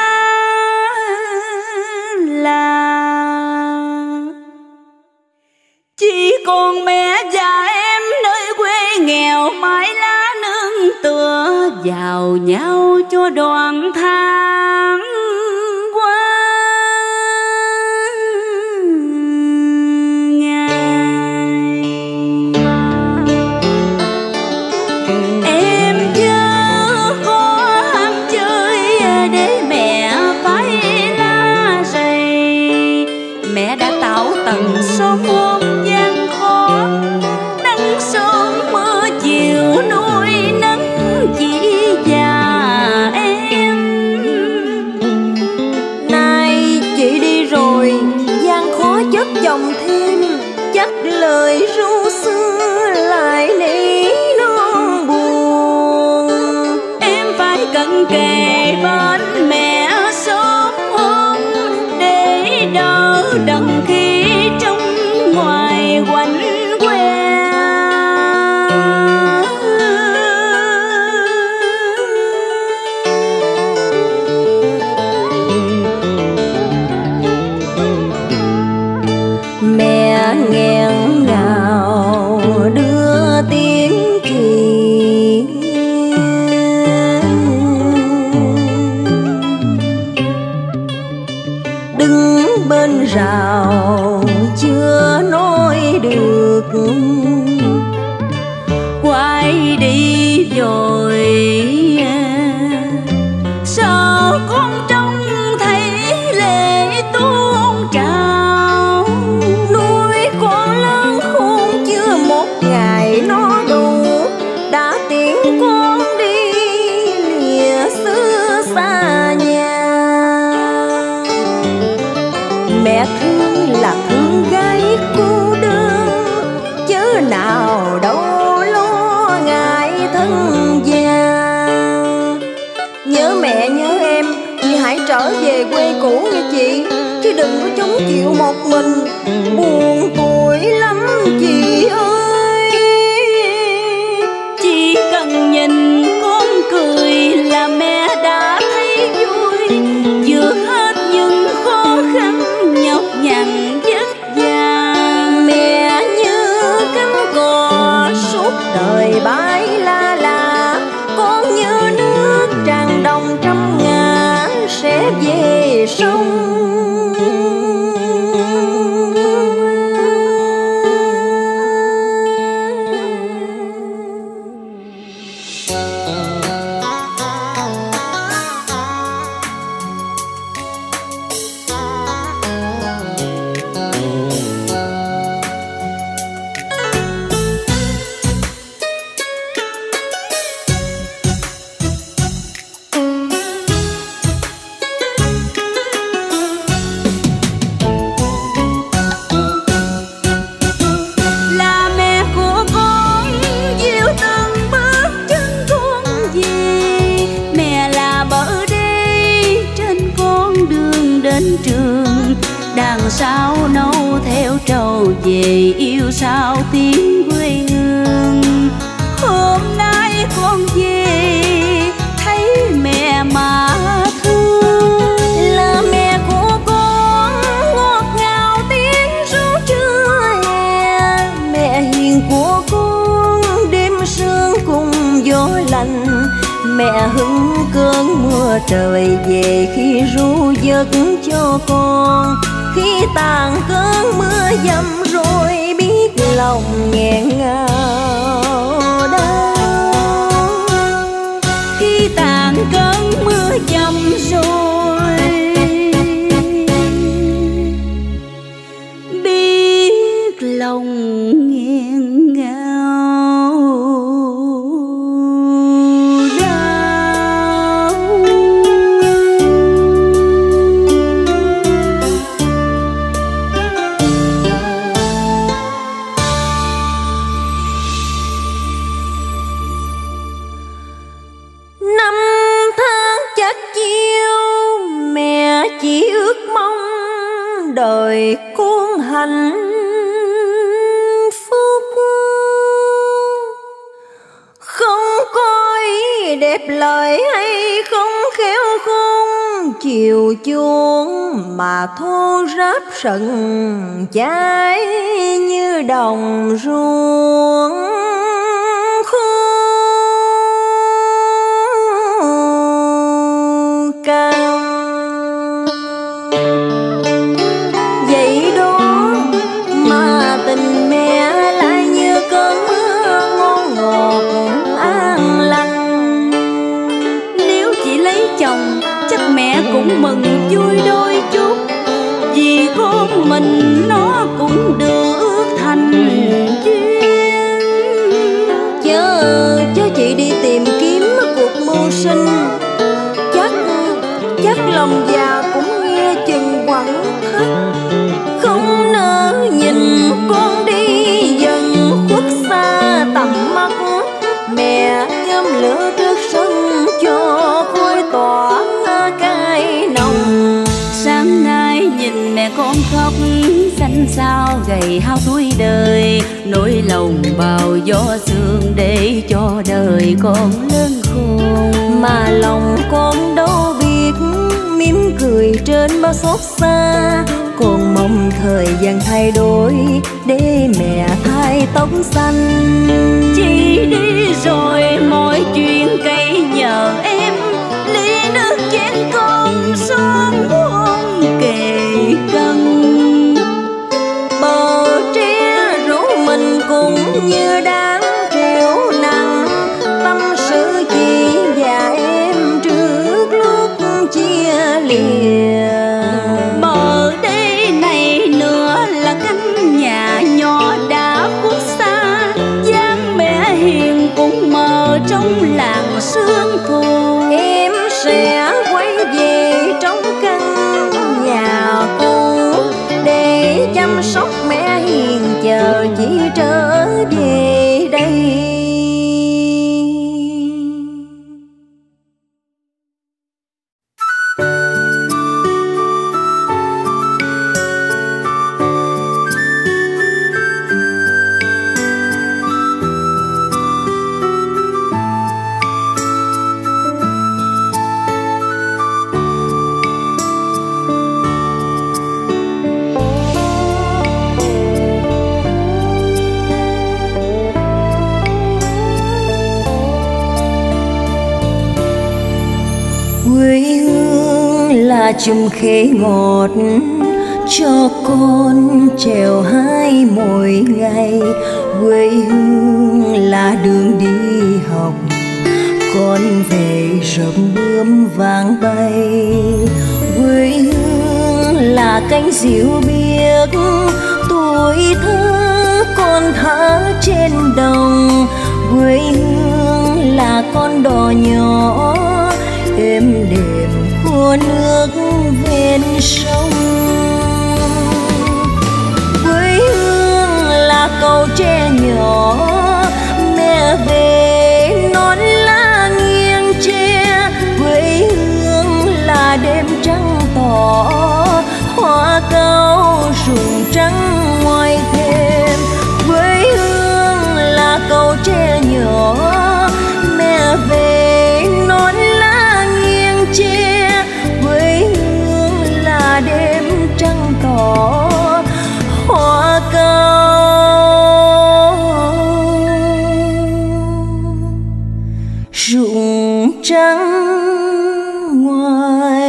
Còn mẹ và em nơi quê nghèo mãi lá nương tựa vào nhau cho đoàn tháng qua ngày. Em chưa có ham chơi để mẹ phải lá rầy, mẹ đã tạo tầng sống lời ru xưa lại nỉ non buồn. Em phải cận kề bên mẹ sớm hơn để đỡ đần khi trong ngoài quanh que. Mẹ nghẹn ngào đưa tiếng kỳ, đứng bên rào chưa nói được, quay đi rồi sao con trông thấy lệ tuôn trào. Mẹ thương là thương gái cô đơn, chứ nào đâu lo ngại thân già. Nhớ mẹ nhớ em, chị hãy trở về quê cũ nha chị, chứ đừng có chống chịu một mình, buồn tuổi lắm chị ơi. Chỉ cần nhìn con cười là mẹ đã thấy vui, vượt hết những khó khăn nhọc nhằn vất vả. Mẹ như cánh cò suốt đời bay la la, con như nước tràn đồng trăm ngã sẽ về sông. Đằng sao nâu theo trầu về yêu sao tiếng quê hương. Hôm nay con về thấy mẹ mà thương, là mẹ của con ngọt ngào tiếng ru trưa hè. Mẹ hiền của con đêm sương cùng gió lạnh, mẹ hứng cơn mưa trời về khi ru giấc cho con. Khi tàn cơn mưa dầm rồi biết lòng nghẹn ngào đau, khi tàn cơn mưa dầm rồi biết lòng nghẹn ngào. Đời con hạnh phúc không coi đẹp lời hay không khéo không chiều chuông, mà thô ráp sần cháy như đồng ruộng khô cao. Cũng mừng vui đôi chút vì con mình nó cũng được thành duyên. Chớ cho chị đi tìm kiếm cuộc mưu sinh, chắc lòng già cũng nghe chừng quẳng thắt, không nỡ nhìn con đi. con khóc xanh xao gầy hao tuổi đời, nỗi lòng bao gió sương để cho đời con lớn khôn. Mà lòng con đâu biết mỉm cười trên bao xót xa, còn mong thời gian thay đổi để mẹ thay tóc xanh. Chị đi rồi mọi chuyện cay nhờ em, ly nước chén con sớm buông kề cân. Bờ tre rủ mình cũng như đáng treo nặng, tâm sự chị và em trước lúc chia lìa. Bờ đây này nữa là căn nhà nhỏ đã khuất xa, dáng mẹ hiền cũng mờ trong làng sương khô. Em sẽ quay về trong căn nhà cũ để chăm sóc mẹ hiền chờ chị trở về đây. Chùm khế ngọt cho con trèo hái mỗi ngày, quê hương là đường đi học, con về rậm bướm vàng bay. Quê hương là cánh diều biếc tuổi thơ con thả trên đồng, quê hương là con đò nhỏ êm đềm của nước ven sông. Quê hương là cầu tre nhỏ mẹ về non lá nghiêng tre, quê hương là đêm trăng tỏ hoa cao rụng trắng ngoài thềm. Quê hương là cầu tre nhỏ mẹ về non lá nghiêng tre, đêm trăng tỏ hoa cao rụng trắng ngoài.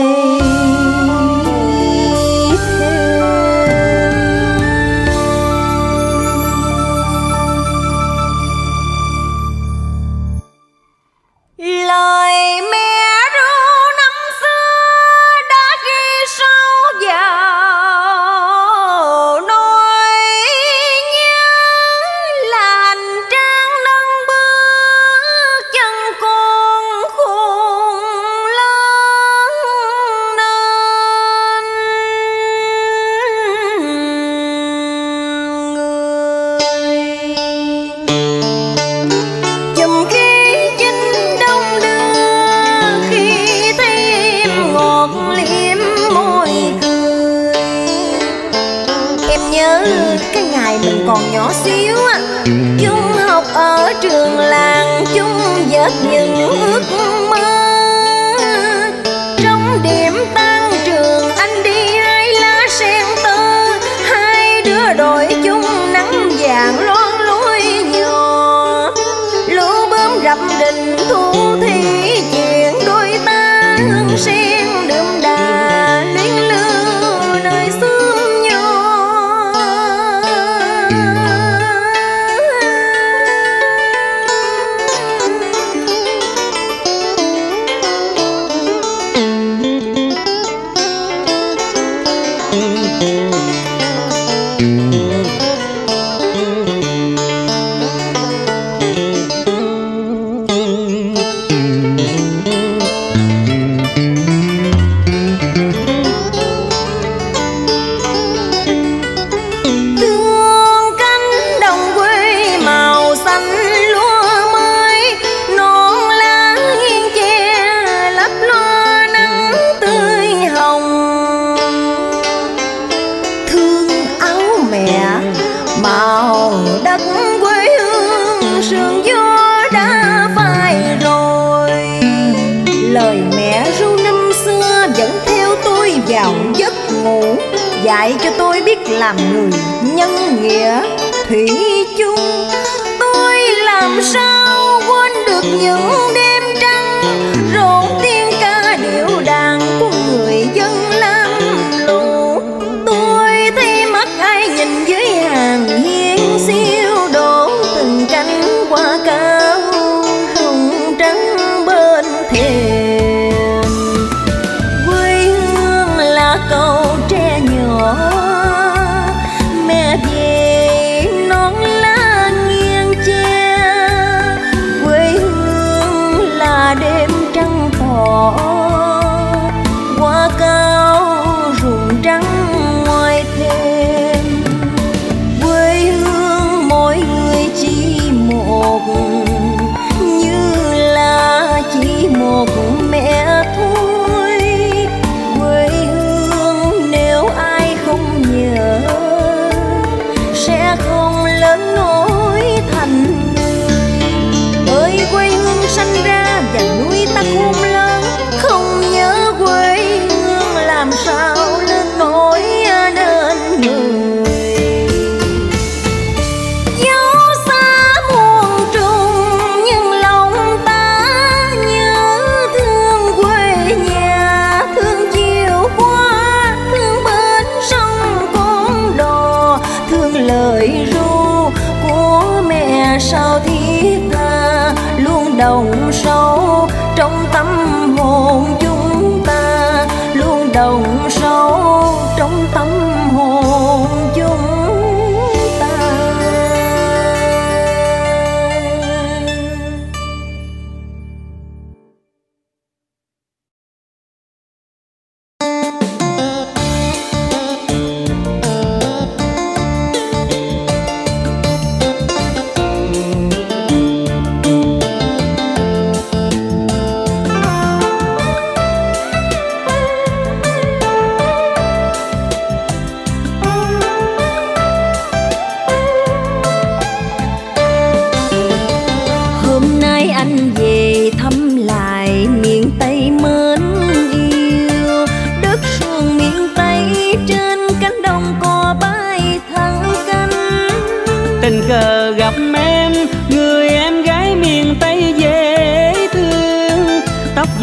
ngủ, dạy cho tôi biết làm người nhân nghĩa thủy chung. Tôi làm sao quên được những đêm trăng rộn tiếng ca điệu đàn của người dân Lam Lũ. Tôi thấy mắt ai nhìn dưới hàng hiên xiêu đổ từng cánh hoa cao hồng trắng bên thềm. Quê hương là cầu tre nhỏ, mẹ về nón lá nghiêng che. Quê hương là đêm trăng tỏ, hoa cao rụng trắng ngoài thềm. Quê hương mỗi người chỉ một, như là chỉ một mẹ thôi. Quê hương nếu ai không nhớ sẽ không lớn nổi thành người. Bởi quê hương sanh ra và nuôi ta khôn lớn, không nhớ quê hương làm sao lớn nổi nên người. Dẫu xa muôn trùng nhưng lòng ta nhớ thương quê nhà, thương chiều hoa, thương bến sông Côn Đồ, thương lời ru của mẹ sao thiết tha luôn đồng sâu trong tâm hồn chúng ta, luôn đồng sâu trong tâm hồn chúng ta.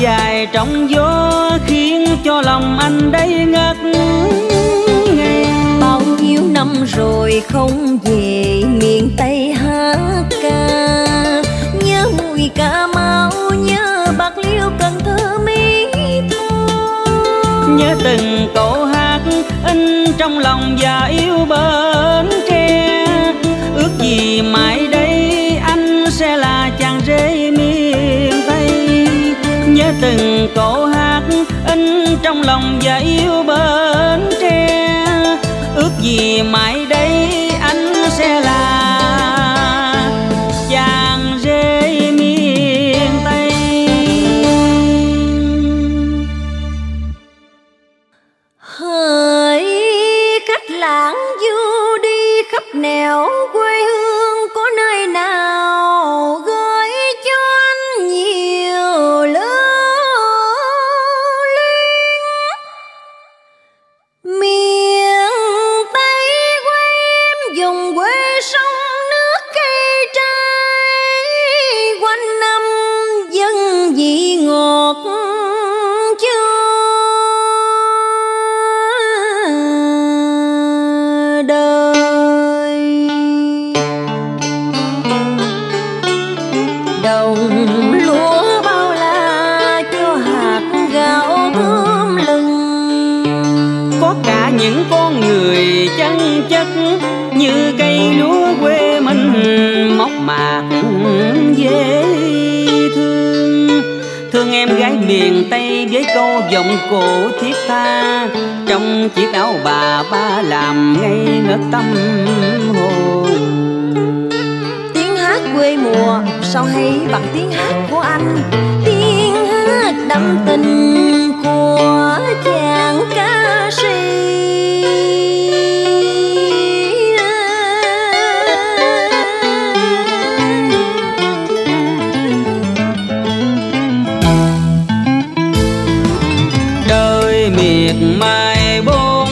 Dài trong gió khiến cho lòng anh đây ngất ngang. Bao nhiêu năm rồi không về miền Tây hát ca, nhớ mùi Cà Mau, nhớ Bạc Liêu, Cần Thơ, Mỹ Tho. Nhớ từng câu hát in trong lòng và yêu Bến Tre. Ước gì mãi đây anh sẽ là chàng rể miền Tây. Nhớ từng câu hát in trong lòng và yêu Bến Tre. Ước gì mãi đây anh sẽ là chàng rể miền Tây. Hỡi khách lãng du đi khắp nẻo quê hương, có nơi nào gửi cho anh nhiều lời như cây lúa quê mình móc mạc dễ thương. Thương em gái miền Tây với câu giọng cổ thiết tha, trong chiếc áo bà ba làm ngây ngất tâm hồn. Tiếng hát quê mùa sao hay bằng tiếng hát của anh, tiếng hát đậm tình của chàng ca sĩ. Mai bông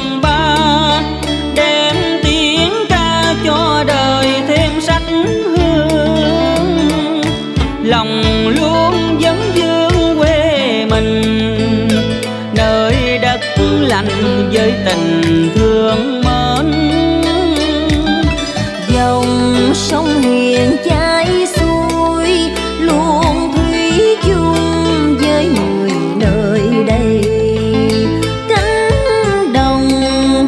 anh với tình thương mến. Dòng sông hiền chảy xuôi luôn thủy chung với người nơi đây. Cánh đồng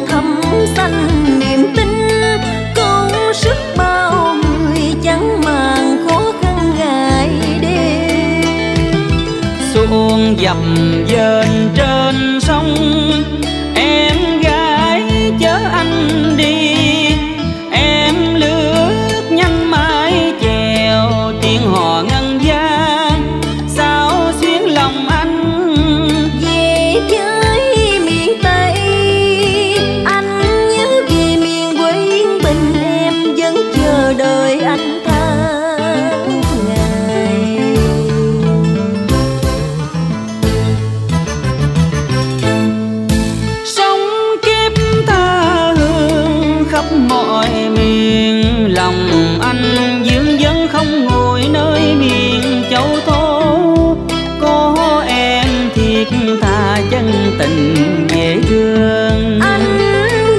thấm xanh niềm tin công sức bao người chẳng màng khó khăn ngày đêm. Xuông dập dềnh trên sông em gái chở anh đi, em lướt nhanh mái chèo tiếng hò ngân vang sao xuyến lòng anh. Về với miền Tây anh nhớ về miền quê yên bình, em vẫn chờ đợi anh tháng ngày. Sống kiếp tha hương khắp mọi miền, lòng anh dương vẫn không ngồi nơi miền châu thổ. Có em thiệt thà chân tình dễ thương, anh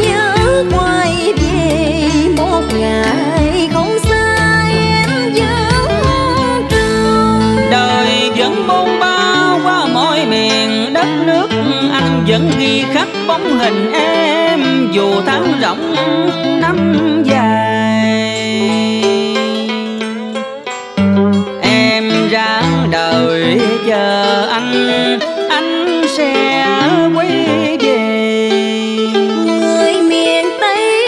nhớ quay về một ngày không xa em vẫn trường. Đời vẫn bôn ba qua mọi miền đất nước, anh vẫn ghi khắc bóng hình em dù tháng rộng năm dài. Em ráng đời chờ anh sẽ quay về. Người miền Tây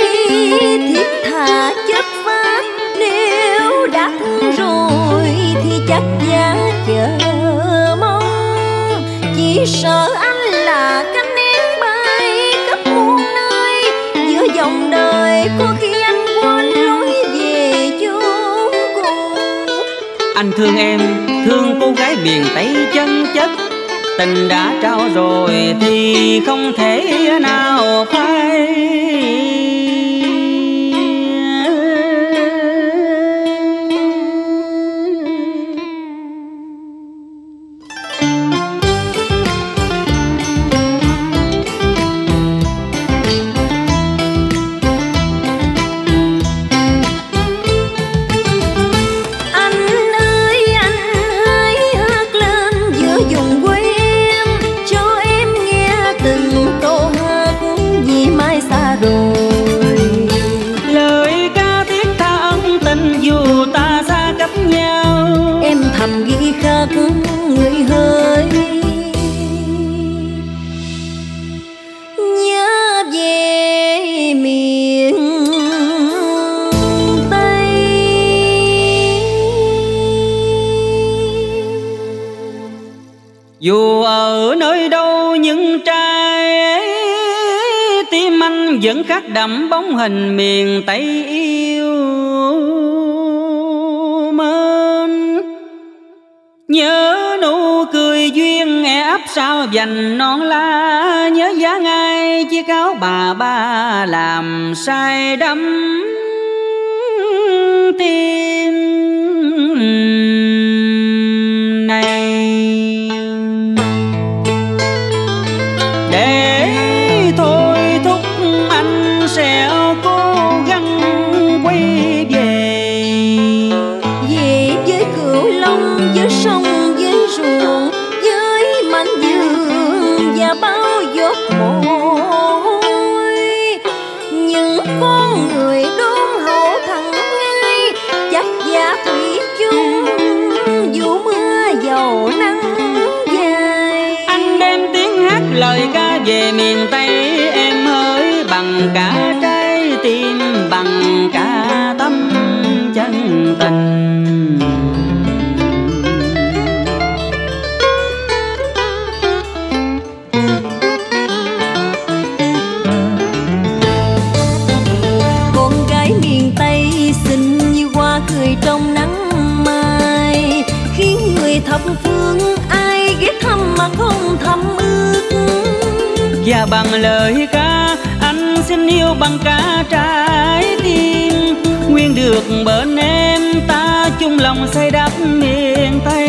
thiết tha chất phác, nếu đã thương rồi thì chắc giá chờ mong. Chỉ sợ anh là cánh én bay khắp muôn nơi, giữa dòng đời có khi anh quên lối về chốn cũ. Anh thương em, thương cô gái miền Tây chân chất, tình đã trao rồi thì không thể nào phai. Dù ở nơi đâu những trai ấy, tim anh vẫn khắc đậm bóng hình miền Tây yêu mến. Nhớ nụ cười duyên e ấp sao vành non lá, nhớ giá ngay chiếc áo bà ba làm say đắm tim này. Để thôi thúc anh sẽ cố gắng quay về, về với Cửu Long, với sông, với ruộng, với mảnh vườn và bao giọt mồ hôi. Những con người đôn hậu thẳng ngay chắc giá thủy chung, dù mưa dầu nắng dài. Anh đem tiếng hát lời ca về miền Tây em hỡi, bằng cả trái tim, bằng cả tâm chân tình. Con gái miền Tây xinh như hoa cười trong nắng mai, khiến người thập phương ai ghé thăm mà không thầm ước. Và bằng lời ca anh xin yêu bằng cả trái tim, nguyện được bên em ta chung lòng xây đắp miền Tây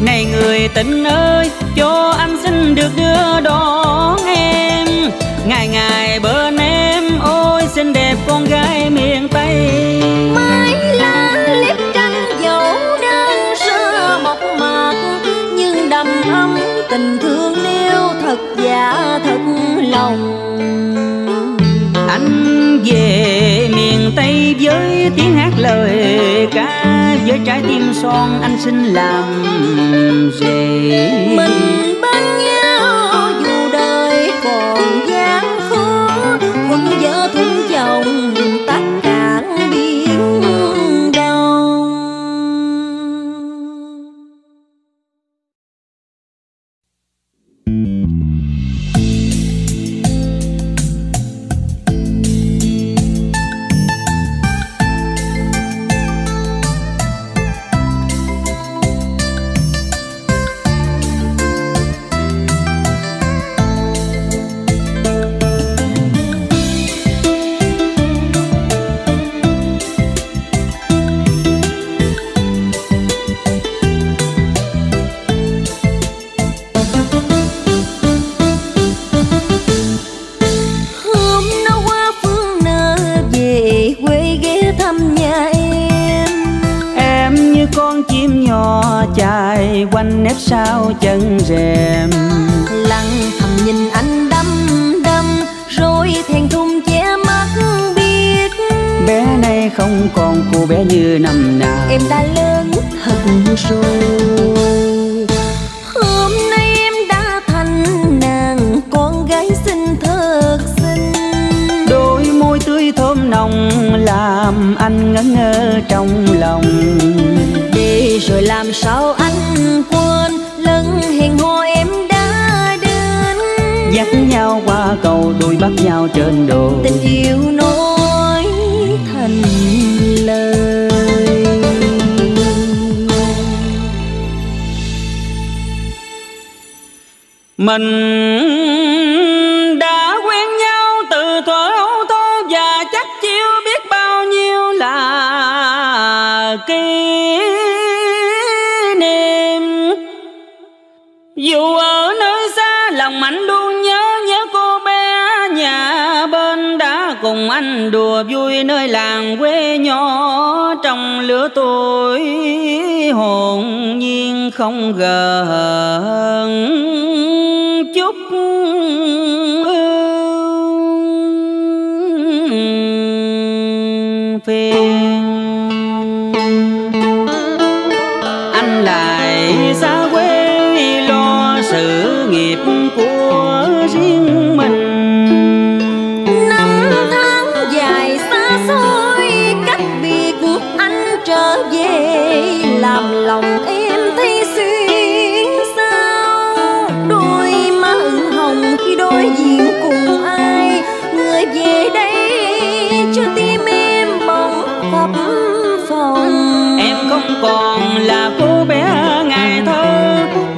này người Người tình ơi, cho anh xin được đưa đón em, ngày ngày bên em, ôi xinh đẹp con gái miền Tây. Mái lá liếp trăng dẫu đơn sơ mộc mạc, nhưng đầm ấm tình thương yêu thật giả thật lòng. Anh về miền Tây với tiếng hát lời ca, với trái tim son anh xin làm gì? Mình bên nhau dù đời còn gian khó, thuận vợ thương chồng tất cả biến đâu. Quanh nếp sau chân rèm, lặng thầm nhìn anh đăm đăm, rồi thèm thùng che mắt biết. Bé này không còn cô bé như năm nào, em đã lớn thật rồi. Hôm nay em đã thành nàng con gái xinh thật xinh, đôi môi tươi thơm nồng làm anh ngẩn ngơ trong lòng. Để rồi làm sao anh quên lần hẹn hò em đã đến, dắt nhau qua cầu đôi bắt nhau trên đồi, tình yêu nói thành lời. Mình đã quen nhau từ thuở ấu thơ và chắc chiêu biết bao nhiêu là kia. Dù ở nơi xa lòng anh luôn nhớ nhớ cô bé nhà bên đã cùng anh đùa vui nơi làng quê nhỏ trong lứa tuổi hồn nhiên không gần chút.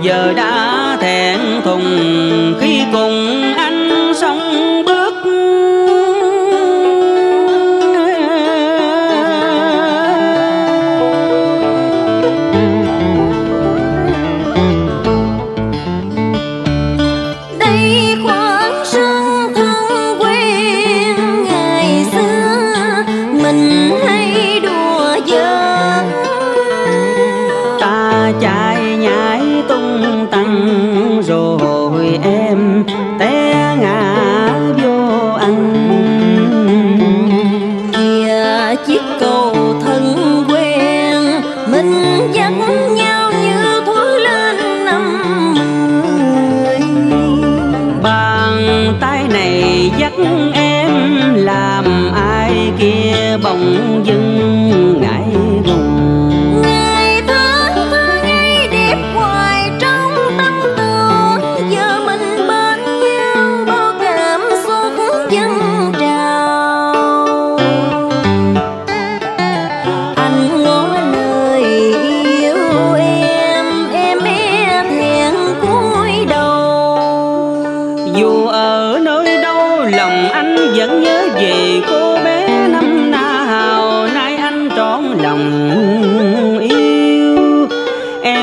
Giờ đã thẹn thùng khi cùng anh sóng bước đây khoảng sương thân quen ngày xưa mình hay đùa giỡn, ta chạy nhảy tung tăng rồi em té ngã vô anh. Kìa chiếc cầu thân quen mình dắt nhau như thối lên năm mươi, bàn tay này dắt em làm ai kia bỗng dưng ngại ngùng.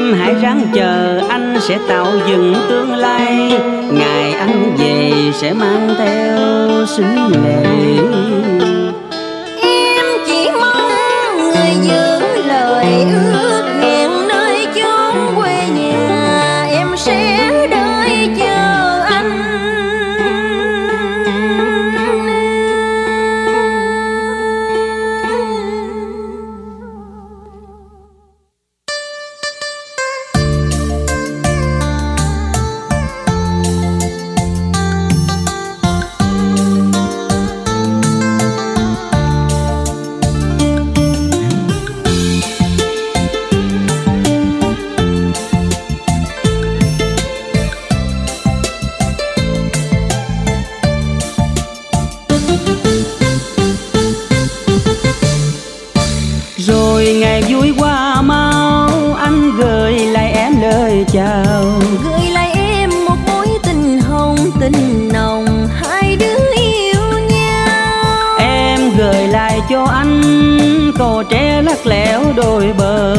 em hãy ráng chờ, anh sẽ tạo dựng tương lai. Ngày anh về sẽ mang theo xính lệ. Em chỉ mong người giữ lời ước hẹn nơi chốn quê nhà. Em sẽ đợi chờ anh. Gửi lại em một mối tình hồng tình nồng, hai đứa yêu nhau. Em gửi lại cho anh cầu tre lắc lẻo đôi bờ,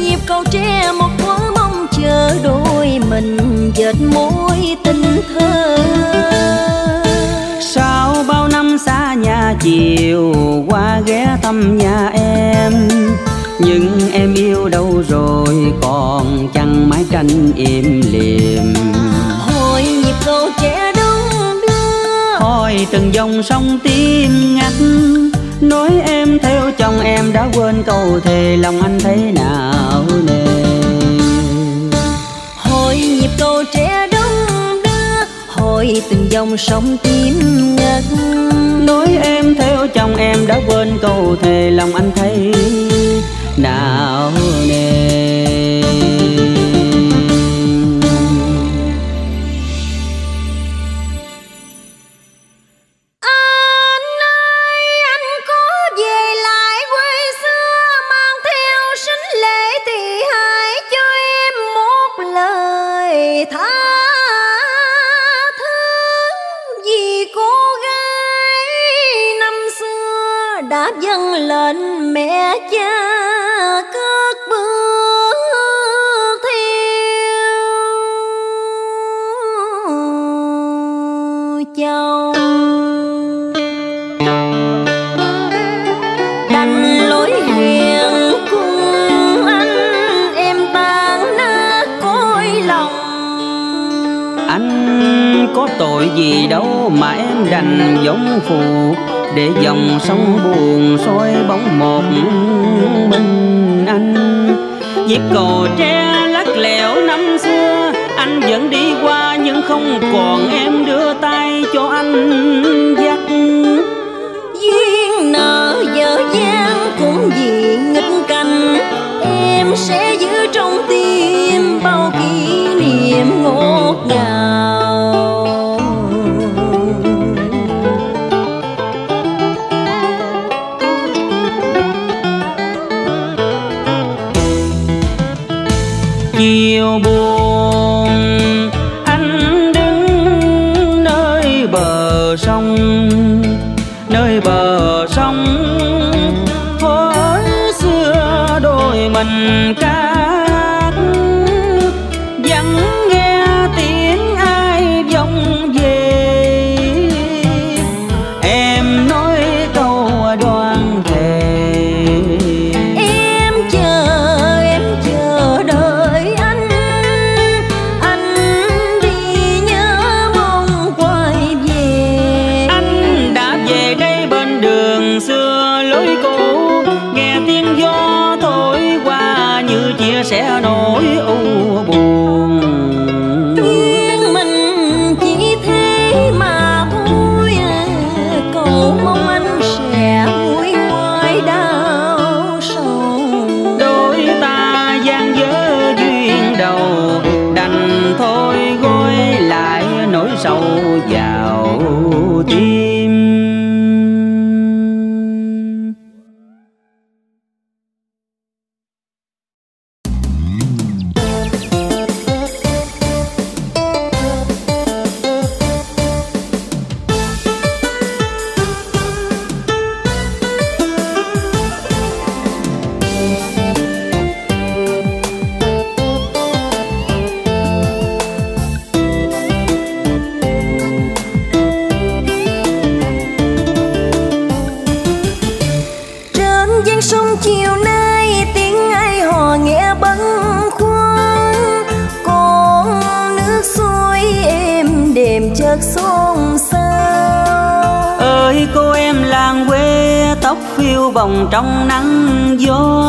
nhịp cầu tre một mối mong chờ đôi mình dệt mối tình thơ. Sau bao năm xa nhà, chiều qua ghé thăm nhà em. Nhưng em yêu đâu rồi còn chẳng mái tranh im lìm. Hồi nhịp cầu trẻ đông đưa, hồi từng dòng sông tim ngắt. Nói em theo chồng em đã quên câu thề, lòng anh thấy nào nề. Hồi nhịp cầu trẻ đông đưa, hồi từng dòng sông tim ngắt. Nói em theo chồng em đã quên câu thề, lòng anh thấy nào nề. Anh ơi, anh có về lại quê xưa, mang theo sính lễ thì hãy cho em một lời tha thứ. Vì cô gái năm xưa đã dâng lên mẹ cha. Tội gì đâu mà em đành giống phụ, để dòng sông buồn soi bóng một mình anh. Dịp cầu tre lắc lẻo năm xưa, anh vẫn đi qua nhưng không còn em đưa tay cho anh dắt. Duyên nợ dở dang cũng vì nghịch cảnh, em sẽ giữ trong tim bao kỷ niệm ngọt ngào. Chiều buồn anh đứng nơi bờ sông, nơi bờ sông hồi xưa đôi mình cát. Vẫn nghe tiếng ai vọng về, em nói câu đoan thề. Em chờ, em chờ đợi sẽ nỗi u buồn. Duyên mình chỉ thế mà thôi, cầu mong anh sẽ nguôi ngoai đau sầu. Đôi ta gian dở duyên đầu, đành thôi gói lại nỗi sầu vào tim. làng quê tóc phiêu vòng trong nắng gió.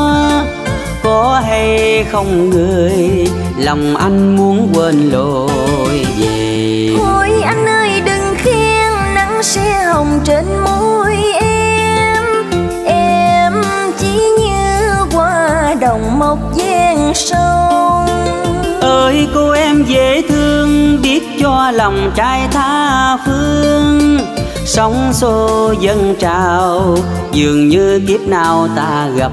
Có hay không người, lòng anh muốn quên lối về. Thôi anh ơi đừng khen, nắng sẽ hồng trên môi em. Em chỉ như qua đồng mộc giang sông. Ơi cô em dễ thương, biết cho lòng trai tha phương. Sóng xô dân trào, dường như kiếp nào ta gặp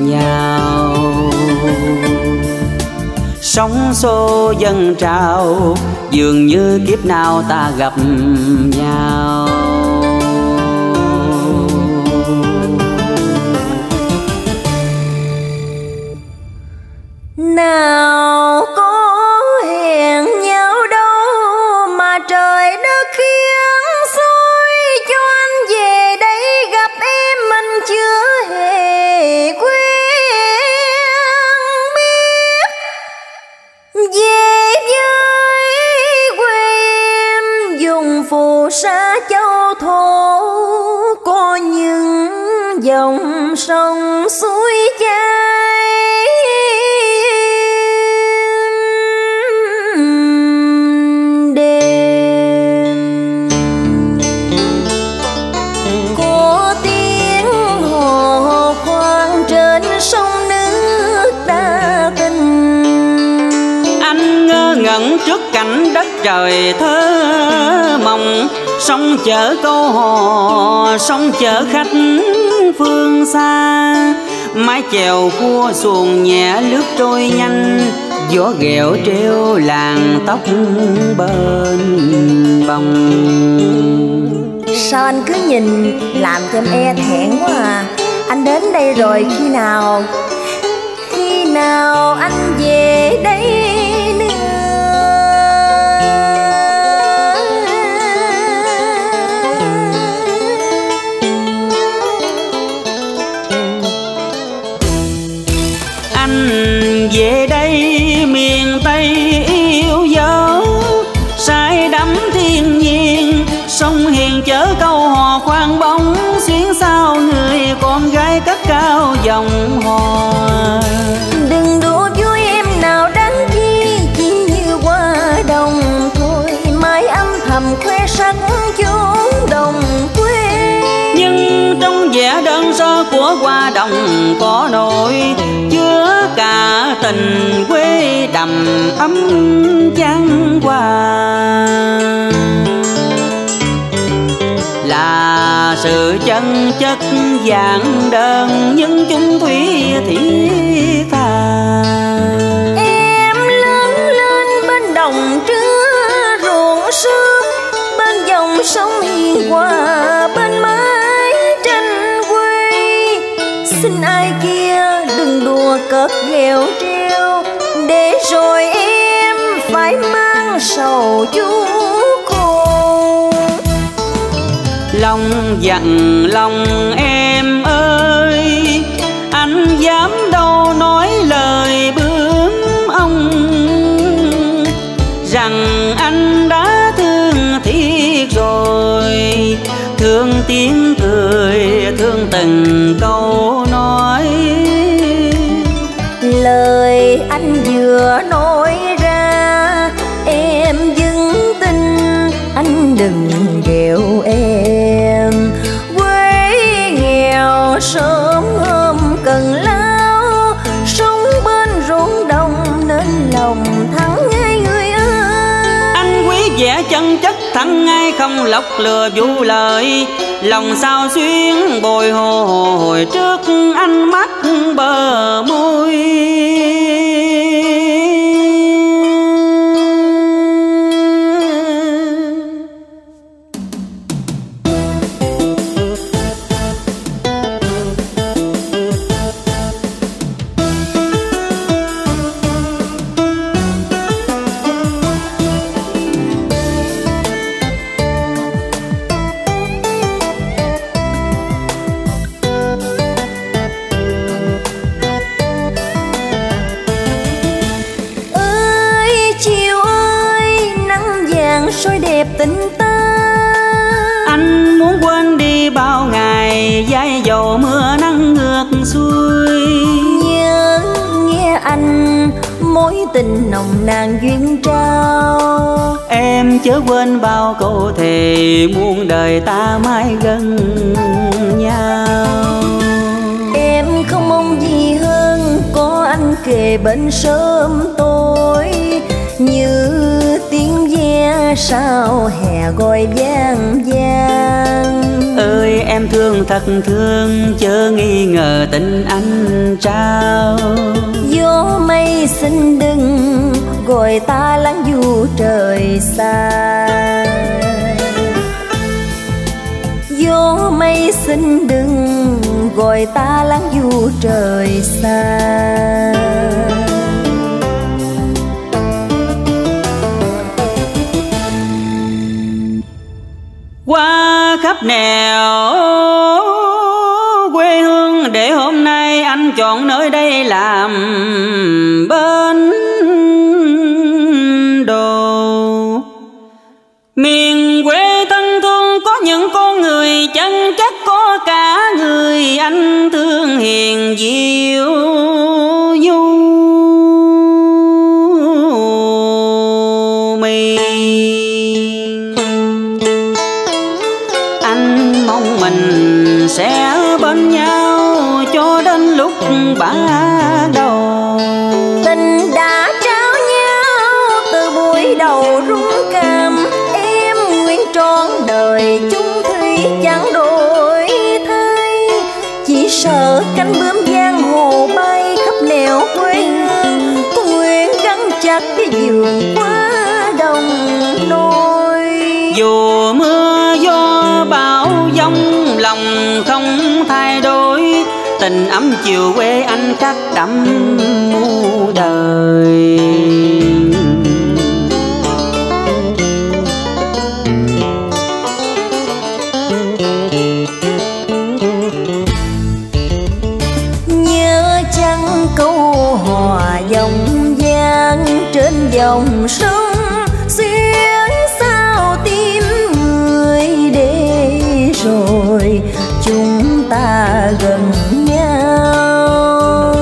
nhau. Sóng xô dân trào, dường như kiếp nào ta gặp nhau. Nào có hẹn nhau đâu mà trời đất khiến xui cho anh về đây gặp em, anh chưa hề quen biết. Về với quê em dùng phù sa châu thổ, có những dòng sông suối chảy. Trước cảnh đất trời thơ mộng, sông chở câu hò, sông chở khách phương xa. Mái chèo cua xuồng nhẹ lướt trôi nhanh, gió ghẹo treo làng tóc bên bồng. Sao anh cứ nhìn làm cho em e thẹn quá à. Anh đến đây rồi khi nào anh về đây? Về đây miền Tây yêu dấu, say đắm thiên nhiên. Sông hiền chở câu hò khoan bóng, xuyến sao người con gái cất cao dòng hò. Đừng đùa vui em nào đáng chi, chỉ như qua đồng thôi. Mãi âm thầm khoe sắc chốn đồng quê, nhưng trong vẻ đơn sơ của qua đồng có nỗi cả tình quê đầm ấm chán qua. Là sự chân chất giản đơn, nhưng chúng thủy thiết tha. Em lớn lên bên đồng trưa ruộng sương, bên dòng sông hiền hòa, bên mái tranh quê. Xin ai kia đùa cất ghẹo treo, để rồi em phải mang sầu chú khổ. Lòng dặn lòng em ơi, anh dám đâu nói lời bướm ông, rằng anh đã thương thiết rồi. Thương tiếng cười, thương từng câu nói. Lời anh vừa nói ra em vững tin, anh đừng ghẹo em. Quê nghèo sớm hôm cần lao, sống bên ruộng đồng nên lòng thắng ngay người ơi. Anh quý vẻ chân chất thắng ngay, không lọc lừa vu lời. Lòng sao xuyên bồi hồi trước ánh mắt bờ môi. tình nồng nàn duyên trao. Em chớ quên bao câu thề, muôn đời ta mãi gần nhau. Em không mong gì hơn, có anh kề bên sớm tối, như tiếng ve sao hè gọi vang vang. Ơi em thương thật thương, chớ nghi ngờ tình anh trao. Gió mây xin đừng gọi ta lắng du trời xa. Gió mây xin đừng gọi ta lắng du trời xa. Qua khắp nẻo quê hương để hôm nay anh chọn nơi đây làm bến đồ. Miền quê thân thương có những con người chân chất, có cả người anh thương hiền diệu du mì. Mình sẽ bên nhau cho đến lúc bã đầu. Tình đã trao nhau từ buổi đầu rung cảm, em nguyện trọn đời chung thủy chẳng đổi thay. Chỉ sợ cánh bướm giang hồ bay khắp nẻo quê hương, con nguyện gắn chặt với giường quá đồng nôi. Dù mưa gió bão giông lòng không thay đổi, tình ấm chiều quê anh khắc đậm muôn đời. Nhớ chăng câu hòa dòng giang trên dòng sông, xuyên sao tim người để rồi chúng ta gần nhau.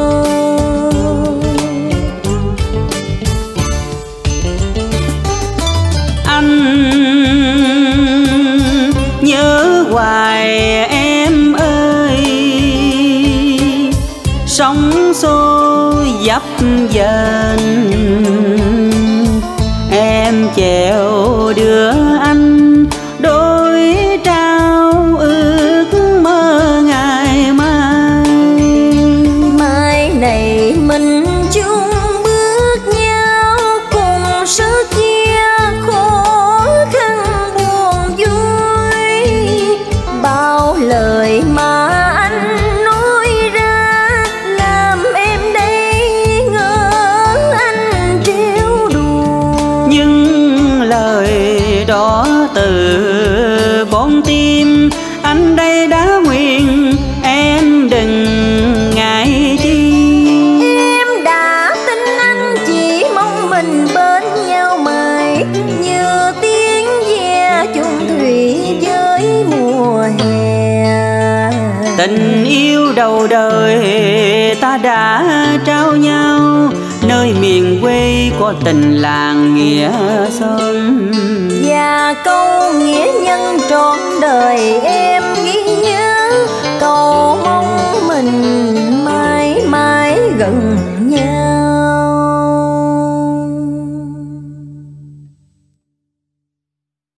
Anh nhớ hoài em ơi, sóng xô dập dềnh em chèo đưa anh đôi trao ước mơ ngày mai. Mai này mình chung bước nhau cùng sớt chia khó khăn buồn vui. Bao lời mà anh nói ra làm em đây ngỡ anh trêu đùa. Nhưng lời đó từ con tim anh đây đã nguyện, em đừng ngại chi. Em đã tin anh chỉ mong mình bên nhau mãi, như tiếng ve chung thủy với mùa hè. Tình yêu đầu đời ta đã trao nhau, nơi miền quê có tình làng nghĩa xóm. Và câu nghĩa nhân trọn đời em ghi nhớ.